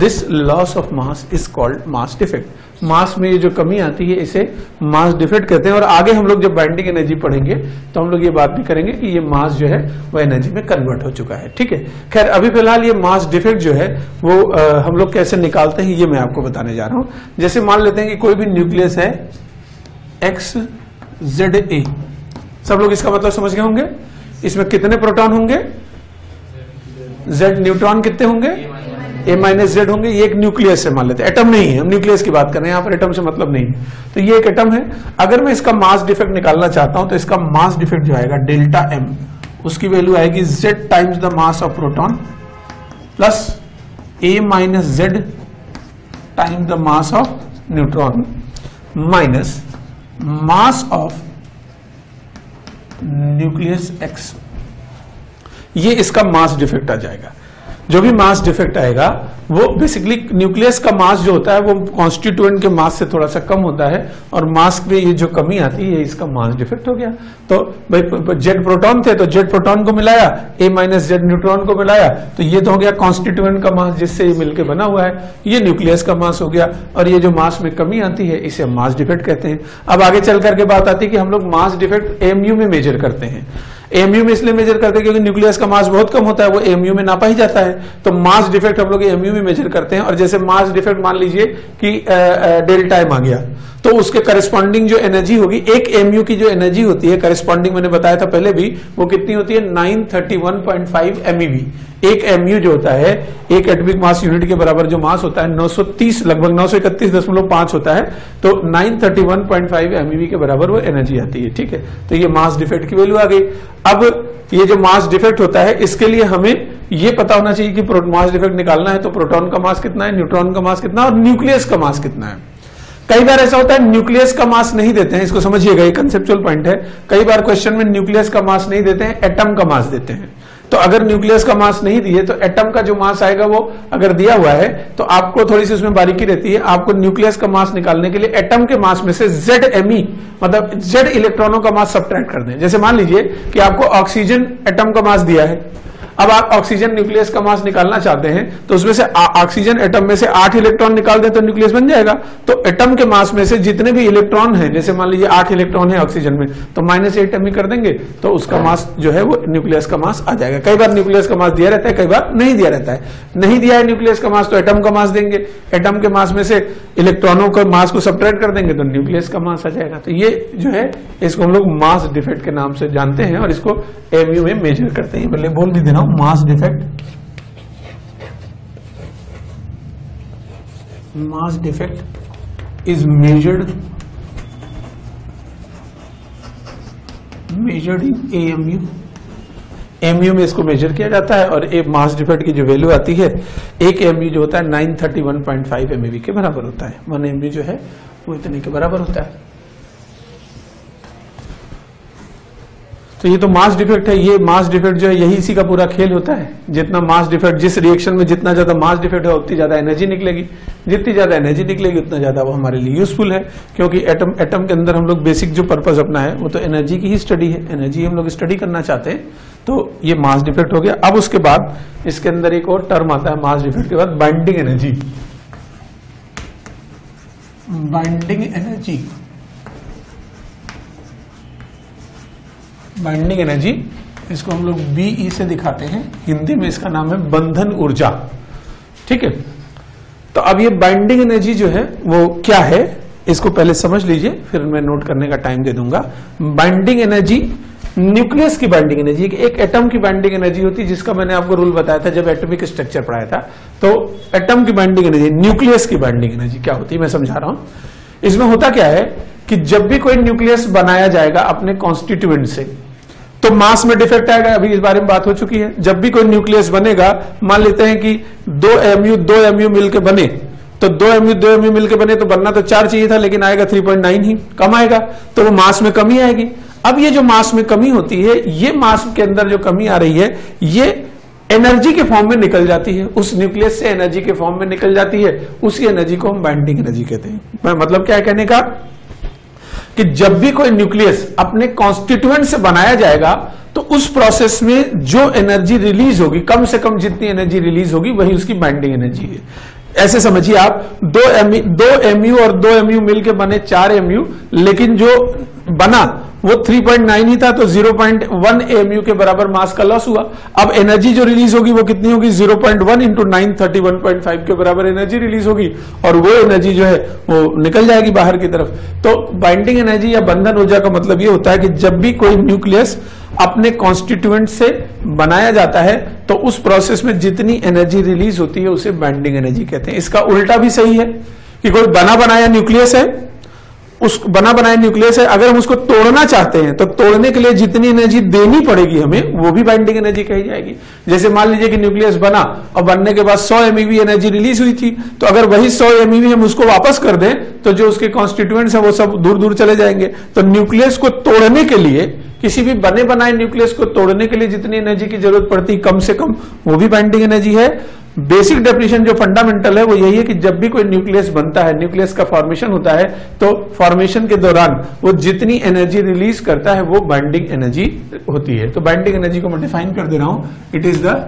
This loss of mass is called mass defect. Mass में ये जो कमी आती है इसे mass defect कहते हैं। और आगे हम लोग जब बाइंडिंग एनर्जी पढ़ेंगे तो हम लोग ये बात भी करेंगे कि ये मास जो है वो एनर्जी में कन्वर्ट हो चुका है। ठीक है, खैर अभी फिलहाल ये मास डिफेक्ट जो है वो आ, हम लोग कैसे निकालते हैं ये मैं आपको बताने जा रहा हूँ। जैसे मान लेते हैं कि कोई भी न्यूक्लियस है एक्स जेड ए, सब लोग इसका मतलब समझ गए होंगे। इसमें कितने प्रोटॉन होंगे, जेड, न्यूट्रॉन कितने होंगे, ए माइनस जेड होंगे। ये एक न्यूक्लियस है मान लेते हैं, एटम नहीं है, हम न्यूक्लियस की बात कर रहे हैं, यहाँ पर एटम से मतलब नहीं है। तो ये एक एटम है, अगर मैं इसका मास डिफेक्ट निकालना चाहता हूं तो इसका मास डिफेक्ट जो आएगा डेल्टा एम, उसकी वैल्यू आएगी Z times the mass of proton plus A minus Z times the mass of neutron minus mass of nucleus X. ये इसका मास डिफेक्ट आ जाएगा। जो भी मास डिफेक्ट आएगा वो बेसिकली न्यूक्लियस का मास जो होता है वो कॉन्स्टिट्यूएंट के मास से थोड़ा सा कम होता है, और मास में ये जो कमी आती है ये इसका मास डिफेक्ट हो गया। तो भाई जेड प्रोटॉन थे तो जेड प्रोटॉन को मिलाया, ए माइनस जेड न्यूट्रॉन को मिलाया, तो ये तो हो गया कॉन्स्टिट्यूएंट का मास जिससे ये मिलकर बना हुआ है, ये न्यूक्लियस का मास हो गया। और ये जो मास में कमी आती है इसे हम मास डिफेक्ट कहते हैं। अब आगे चल करके बात आती है कि हम लोग मास डिफेक्ट एमयू में मेजर करते हैं। एमयू में इसलिए मेजर करते हैं क्योंकि न्यूक्लियस का मास बहुत कम होता है, वो एमयू में नापा ही जाता है, तो मास डिफेक्ट हम लोग एमयू में मेजर करते हैं। और जैसे मास डिफेक्ट मान लीजिए कि डेल्टा एम आ गया, तो उसके करस्पॉन्डिंग जो एनर्जी होगी, एक एमयू की जो एनर्जी होती है करस्पॉन्डिंग, मैंने बताया था पहले भी, वो कितनी होती है nine thirty one point five MeV. एक एमयू जो होता है एक एटमिक मास यूनिट के बराबर जो मास होता है नौ सौ तीस, लगभग नौ सौ इकतीस दशमलव पाँच होता है, तो nine thirty one point five MeV के बराबर वो एनर्जी आती है। ठीक है, तो ये मास डिफेक्ट की वैल्यू आ गई। अब ये जो मास डिफेक्ट होता है इसके लिए हमें ये पता होना चाहिए कि मास डिफेक्ट निकालना है तो प्रोटॉन का मास कितना है, न्यूट्रॉन का मास कितना है और न्यूक्लियस का मास कितना है। कई बार ऐसा होता है न्यूक्लियस का मास नहीं देते हैं, इसको समझिएगा ये कंसेप्चुअल पॉइंट है। कई बार क्वेश्चन में न्यूक्लियस का मास नहीं देते हैं, एटम का मास देते हैं। तो अगर न्यूक्लियस का मास नहीं दिए तो एटम का जो मास आएगा वो अगर दिया हुआ है तो आपको थोड़ी सी उसमें बारीकी रहती है, आपको न्यूक्लियस का मास निकालने के लिए एटम के मास में से जेड एमई मतलब जेड इलेक्ट्रॉनों का मास सब्ट्रैक्ट कर दें। जैसे मान लीजिए कि आपको ऑक्सीजन एटम का मास दिया है, अब आप ऑक्सीजन न्यूक्लियस का मास निकालना चाहते हैं तो उसमें से ऑक्सीजन एटम में से आठ इलेक्ट्रॉन निकाल दे तो न्यूक्लियस बन जाएगा। तो एटम के मास में से जितने भी इलेक्ट्रॉन हैं, जैसे मान लीजिए आठ इलेक्ट्रॉन है ऑक्सीजन में, तो माइनस एट एम कर देंगे तो उसका मास जो है वो न्यूक्लियस का मास आ जाएगा। कई बार न्यूक्लियस का मास दिया रहता है, कई बार नहीं दिया रहता है। नहीं दिया है न्यूक्लियस का मास तो एटम का मास देंगे, एटम के मास में से इलेक्ट्रॉनों का मास को सबट्रैक्ट कर देंगे तो न्यूक्लियस का मास आ जाएगा। तो ये जो है इसको हम लोग मास डिफेक्ट के नाम से जानते हैं और इसको एमयू में मेजर करते हैं। पहले बोल भी देना mass defect, mass defect is measured measured in amu. Amu में इसको मेजर किया जाता है और ए मास डिफेक्ट की जो वैल्यू आती है, एक एमयू जो होता है nine thirty one point five MeV के बराबर होता है। वन एमयू जो है वो इतने के बराबर होता है। तो ये तो मास डिफेक्ट है। ये मास डिफेक्ट जो है यही इसी का पूरा खेल होता है। जितना मास डिफेक्ट, जिस रिएक्शन में जितना ज्यादा मास डिफेक्ट है उतनी ज्यादा एनर्जी निकलेगी, जितनी ज्यादा एनर्जी निकलेगी उतना ज्यादा वो हमारे लिए यूजफुल है, क्योंकि एटम एटम के अंदर हम लोग बेसिक जो पर्पज अपना है वो तो एनर्जी की ही स्टडी है, एनर्जी हम लोग स्टडी करना चाहते हैं। तो ये मास डिफेक्ट हो गया। अब उसके बाद इसके अंदर एक और टर्म आता है मास डिफेक्ट के बाद, binding energy. Binding energy binding energy इसको हम लोग बीई से दिखाते हैं, हिंदी में इसका नाम है बंधन ऊर्जा। ठीक है, तो अब ये बाइंडिंग एनर्जी जो है वो क्या है इसको पहले समझ लीजिए, फिर मैं नोट करने का टाइम दे दूंगा। बाइंडिंग एनर्जी न्यूक्लियस की बाइंडिंग एनर्जी, एक एटम की बाइंडिंग एनर्जी होती है, जिसका मैंने आपको रूल बताया था जब एटॉमिक स्ट्रक्चर पढ़ाया था। तो एटम की बाइंडिंग एनर्जी, न्यूक्लियस की बाइंडिंग एनर्जी क्या होती है मैं समझा रहा हूं। इसमें होता क्या है कि जब भी कोई न्यूक्लियस बनाया जाएगा अपने कॉन्स्टिट्यूएंट से तो मास में डिफेक्ट आएगा, अभी इस बारे में बात हो चुकी है। जब भी कोई न्यूक्लियस बनेगा, मान लेते हैं कि दो एमयू दो एमयू मिलके बने, तो दो एमयू दो एमयू मिलके बने तो बनना तो चार चाहिए था लेकिन आएगा थ्री पॉइंट नाइन ही, कम आएगा, तो वो मास में कमी आएगी। अब ये जो मास में कमी होती है, ये मास के अंदर जो कमी आ रही है ये एनर्जी के फॉर्म में निकल जाती है, उस न्यूक्लियस से एनर्जी के फॉर्म में निकल जाती है। उसी एनर्जी को हम बाइंडिंग एनर्जी कहते हैं। मतलब क्या है कहने का कि जब भी कोई न्यूक्लियस अपने कॉन्स्टिट्यूएंट से बनाया जाएगा तो उस प्रोसेस में जो एनर्जी रिलीज होगी, कम से कम जितनी एनर्जी रिलीज होगी वही उसकी बाइंडिंग एनर्जी है। ऐसे समझिए आप, दो एमयू दो एमयू और दो एमयू मिलके बने चार एमयू, लेकिन जो बना वो थ्री पॉइंट नाइन ही था तो जीरो पॉइंट वन एमयू के बराबर मास का लॉस हुआ। अब एनर्जी जो रिलीज होगी वो कितनी होगी, zero point one into nine thirty one point five के बराबर एनर्जी रिलीज होगी और वो एनर्जी जो है वो निकल जाएगी बाहर की तरफ। तो बाइंडिंग एनर्जी या बंधन ऊर्जा का मतलब ये होता है कि जब भी कोई न्यूक्लियस अपने कॉन्स्टिट्यूएंट से बनाया जाता है तो उस प्रोसेस में जितनी एनर्जी रिलीज होती है उसे बाइंडिंग एनर्जी कहते हैं। इसका उल्टा भी सही है कि कोई बना बनाया न्यूक्लियस है, उस बना बनाया न्यूक्लियस है, अगर हम उसको तोड़ना चाहते हैं तो तोड़ने के लिए जितनी एनर्जी देनी पड़ेगी हमें वो भी बाइंडिंग एनर्जी कही जाएगी। जैसे मान लीजिए कि न्यूक्लियस बना और बनने के बाद सौ एमईवी एनर्जी रिलीज हुई थी, तो अगर वही सौ एमईवी हम उसको वापस कर दें तो जो उसके कॉन्स्टिट्यूएंट्स हैं वो सब दूर दूर चले जाएंगे। तो न्यूक्लियस को तोड़ने के लिए, किसी भी बने बनाए न्यूक्लियस को तोड़ने के लिए जितनी एनर्जी की जरूरत पड़ती कम से कम, वो भी बाइंडिंग एनर्जी है। बेसिक डेफिनेशन जो फंडामेंटल है वो यही है कि जब भी कोई न्यूक्लियस बनता है, न्यूक्लियस का फॉर्मेशन होता है, तो फॉर्मेशन के दौरान वो जितनी एनर्जी रिलीज करता है वो बाइंडिंग एनर्जी होती है। तो बाइंडिंग एनर्जी को मैं डिफाइन कर दे रहा हूं, it is the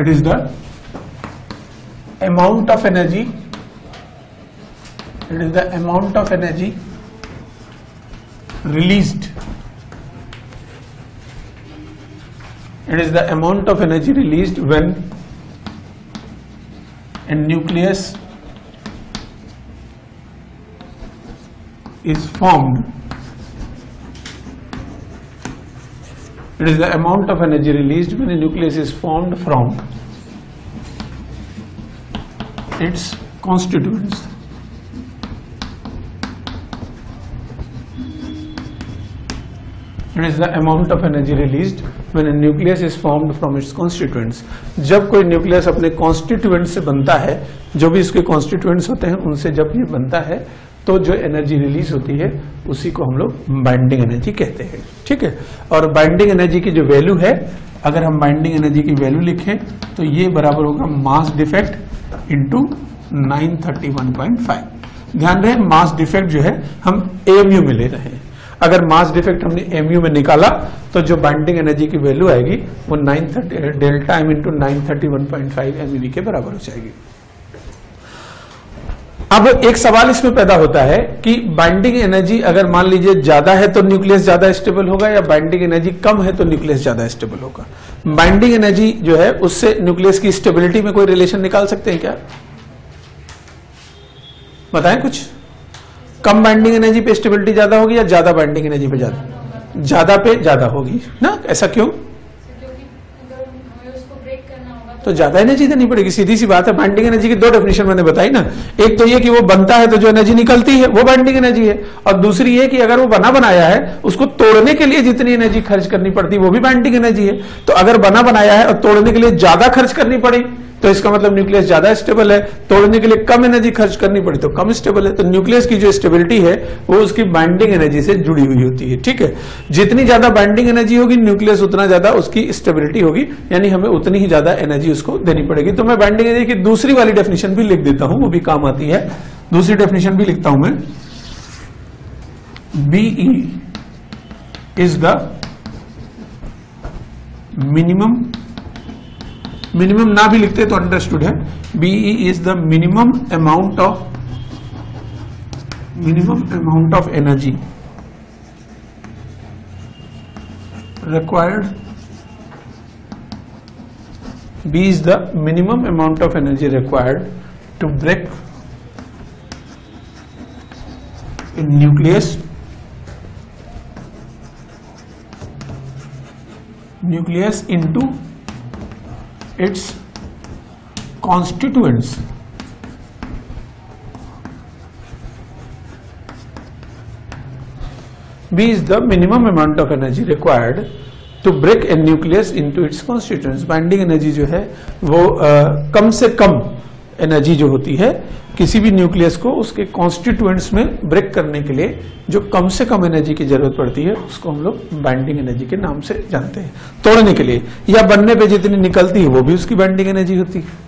it is the amount of energy it is the amount of energy released It is the amount of energy released when a nucleus is formed. It is the amount of energy released when a nucleus is formed from its constituents. It is the amount of energy released when a nucleus is formed from its constituents. जब कोई nucleus अपने constituents से बनता है, जो भी इसके constituents होते हैं उनसे जब ये बनता है तो जो एनर्जी रिलीज होती है उसी को हम लोग बाइंडिंग एनर्जी कहते हैं. ठीक है, और बाइंडिंग एनर्जी की जो वैल्यू है, अगर हम बाइंडिंग एनर्जी की वैल्यू लिखें तो ये बराबर होगा mass defect into nine thirty one point five. ध्यान रहे मास डिफेक्ट जो है हम एमयू में ले रहे हैं. अगर मास डिफेक्ट हमने एमयू में निकाला तो जो बाइंडिंग एनर्जी की वैल्यू आएगी वो nine thirty delta M into nine thirty one point five MU के बराबर हो जाएगी. अब एक सवाल इसमें पैदा होता है कि बाइंडिंग एनर्जी अगर मान लीजिए ज्यादा है तो न्यूक्लियस ज्यादा स्टेबल होगा, या बाइंडिंग एनर्जी कम है तो न्यूक्लियस ज्यादा स्टेबल होगा. बाइंडिंग एनर्जी जो है उससे न्यूक्लियस की स्टेबिलिटी में कोई रिलेशन निकाल सकते हैं क्या? बताएं कुछ. कम बाइंडिंग एनर्जी पे स्टेबिलिटी ज्यादा होगी या ज्यादा बाइंडिंग एनर्जी पे ज्यादा ज्यादा पे ज्यादा होगी ना? ऐसा क्यों? तो ज्यादा एनर्जी देनी पड़ेगी. सीधी सी बात है. बाइंडिंग एनर्जी की दो डेफिनेशन मैंने बताई ना, एक तो ये कि वो बनता है तो जो एनर्जी निकलती है वो बाइंडिंग एनर्जी है, और दूसरी ये कि अगर वो बना बनाया है उसको तोड़ने के लिए जितनी एनर्जी खर्च करनी पड़ती है वो भी बाइंडिंग एनर्जी है. तो अगर बना बनाया है और तोड़ने के लिए ज्यादा खर्च करनी पड़ी तो इसका मतलब न्यूक्लियस ज्यादा स्टेबल है, तोड़ने के लिए कम एनर्जी खर्च करनी पड़ी तो कम स्टेबल है. तो न्यूक्लियस की जो स्टेबिलिटी है वो उसकी बाइंडिंग एनर्जी से जुड़ी हुई होती है. ठीक है, जितनी ज्यादा बाइंडिंग एनर्जी होगी न्यूक्लियस उतना ज्यादा उसकी स्टेबिलिटी होगी, यानी हमें उतनी ही ज्यादा एनर्जी उसको देनी पड़ेगी. तो मैं बाइंडिंग एनर्जी की दूसरी वाली डेफिनेशन भी लिख देता हूं, वो भी काम आती है. दूसरी डेफिनेशन भी लिखता हूं मैं, BE is the minimum, minimum ना भी लिखते तो अंडरस्टूड है. BE is the minimum amount of minimum amount of energy required. B is the minimum amount of energy required to break a nucleus into its constituents B is the minimum amount of energy required to break a nucleus into its constituents. Binding energy जो है वो आ, कम से कम energy जो होती है किसी भी nucleus को उसके कॉन्स्टिट्यूएंट्स में ब्रेक करने के लिए जो कम से कम एनर्जी की जरूरत पड़ती है उसको हम लोग बाइंडिंग एनर्जी के नाम से जानते हैं. तोड़ने के लिए या बनने पे जितनी निकलती है वो भी उसकी बाइंडिंग एनर्जी होती है.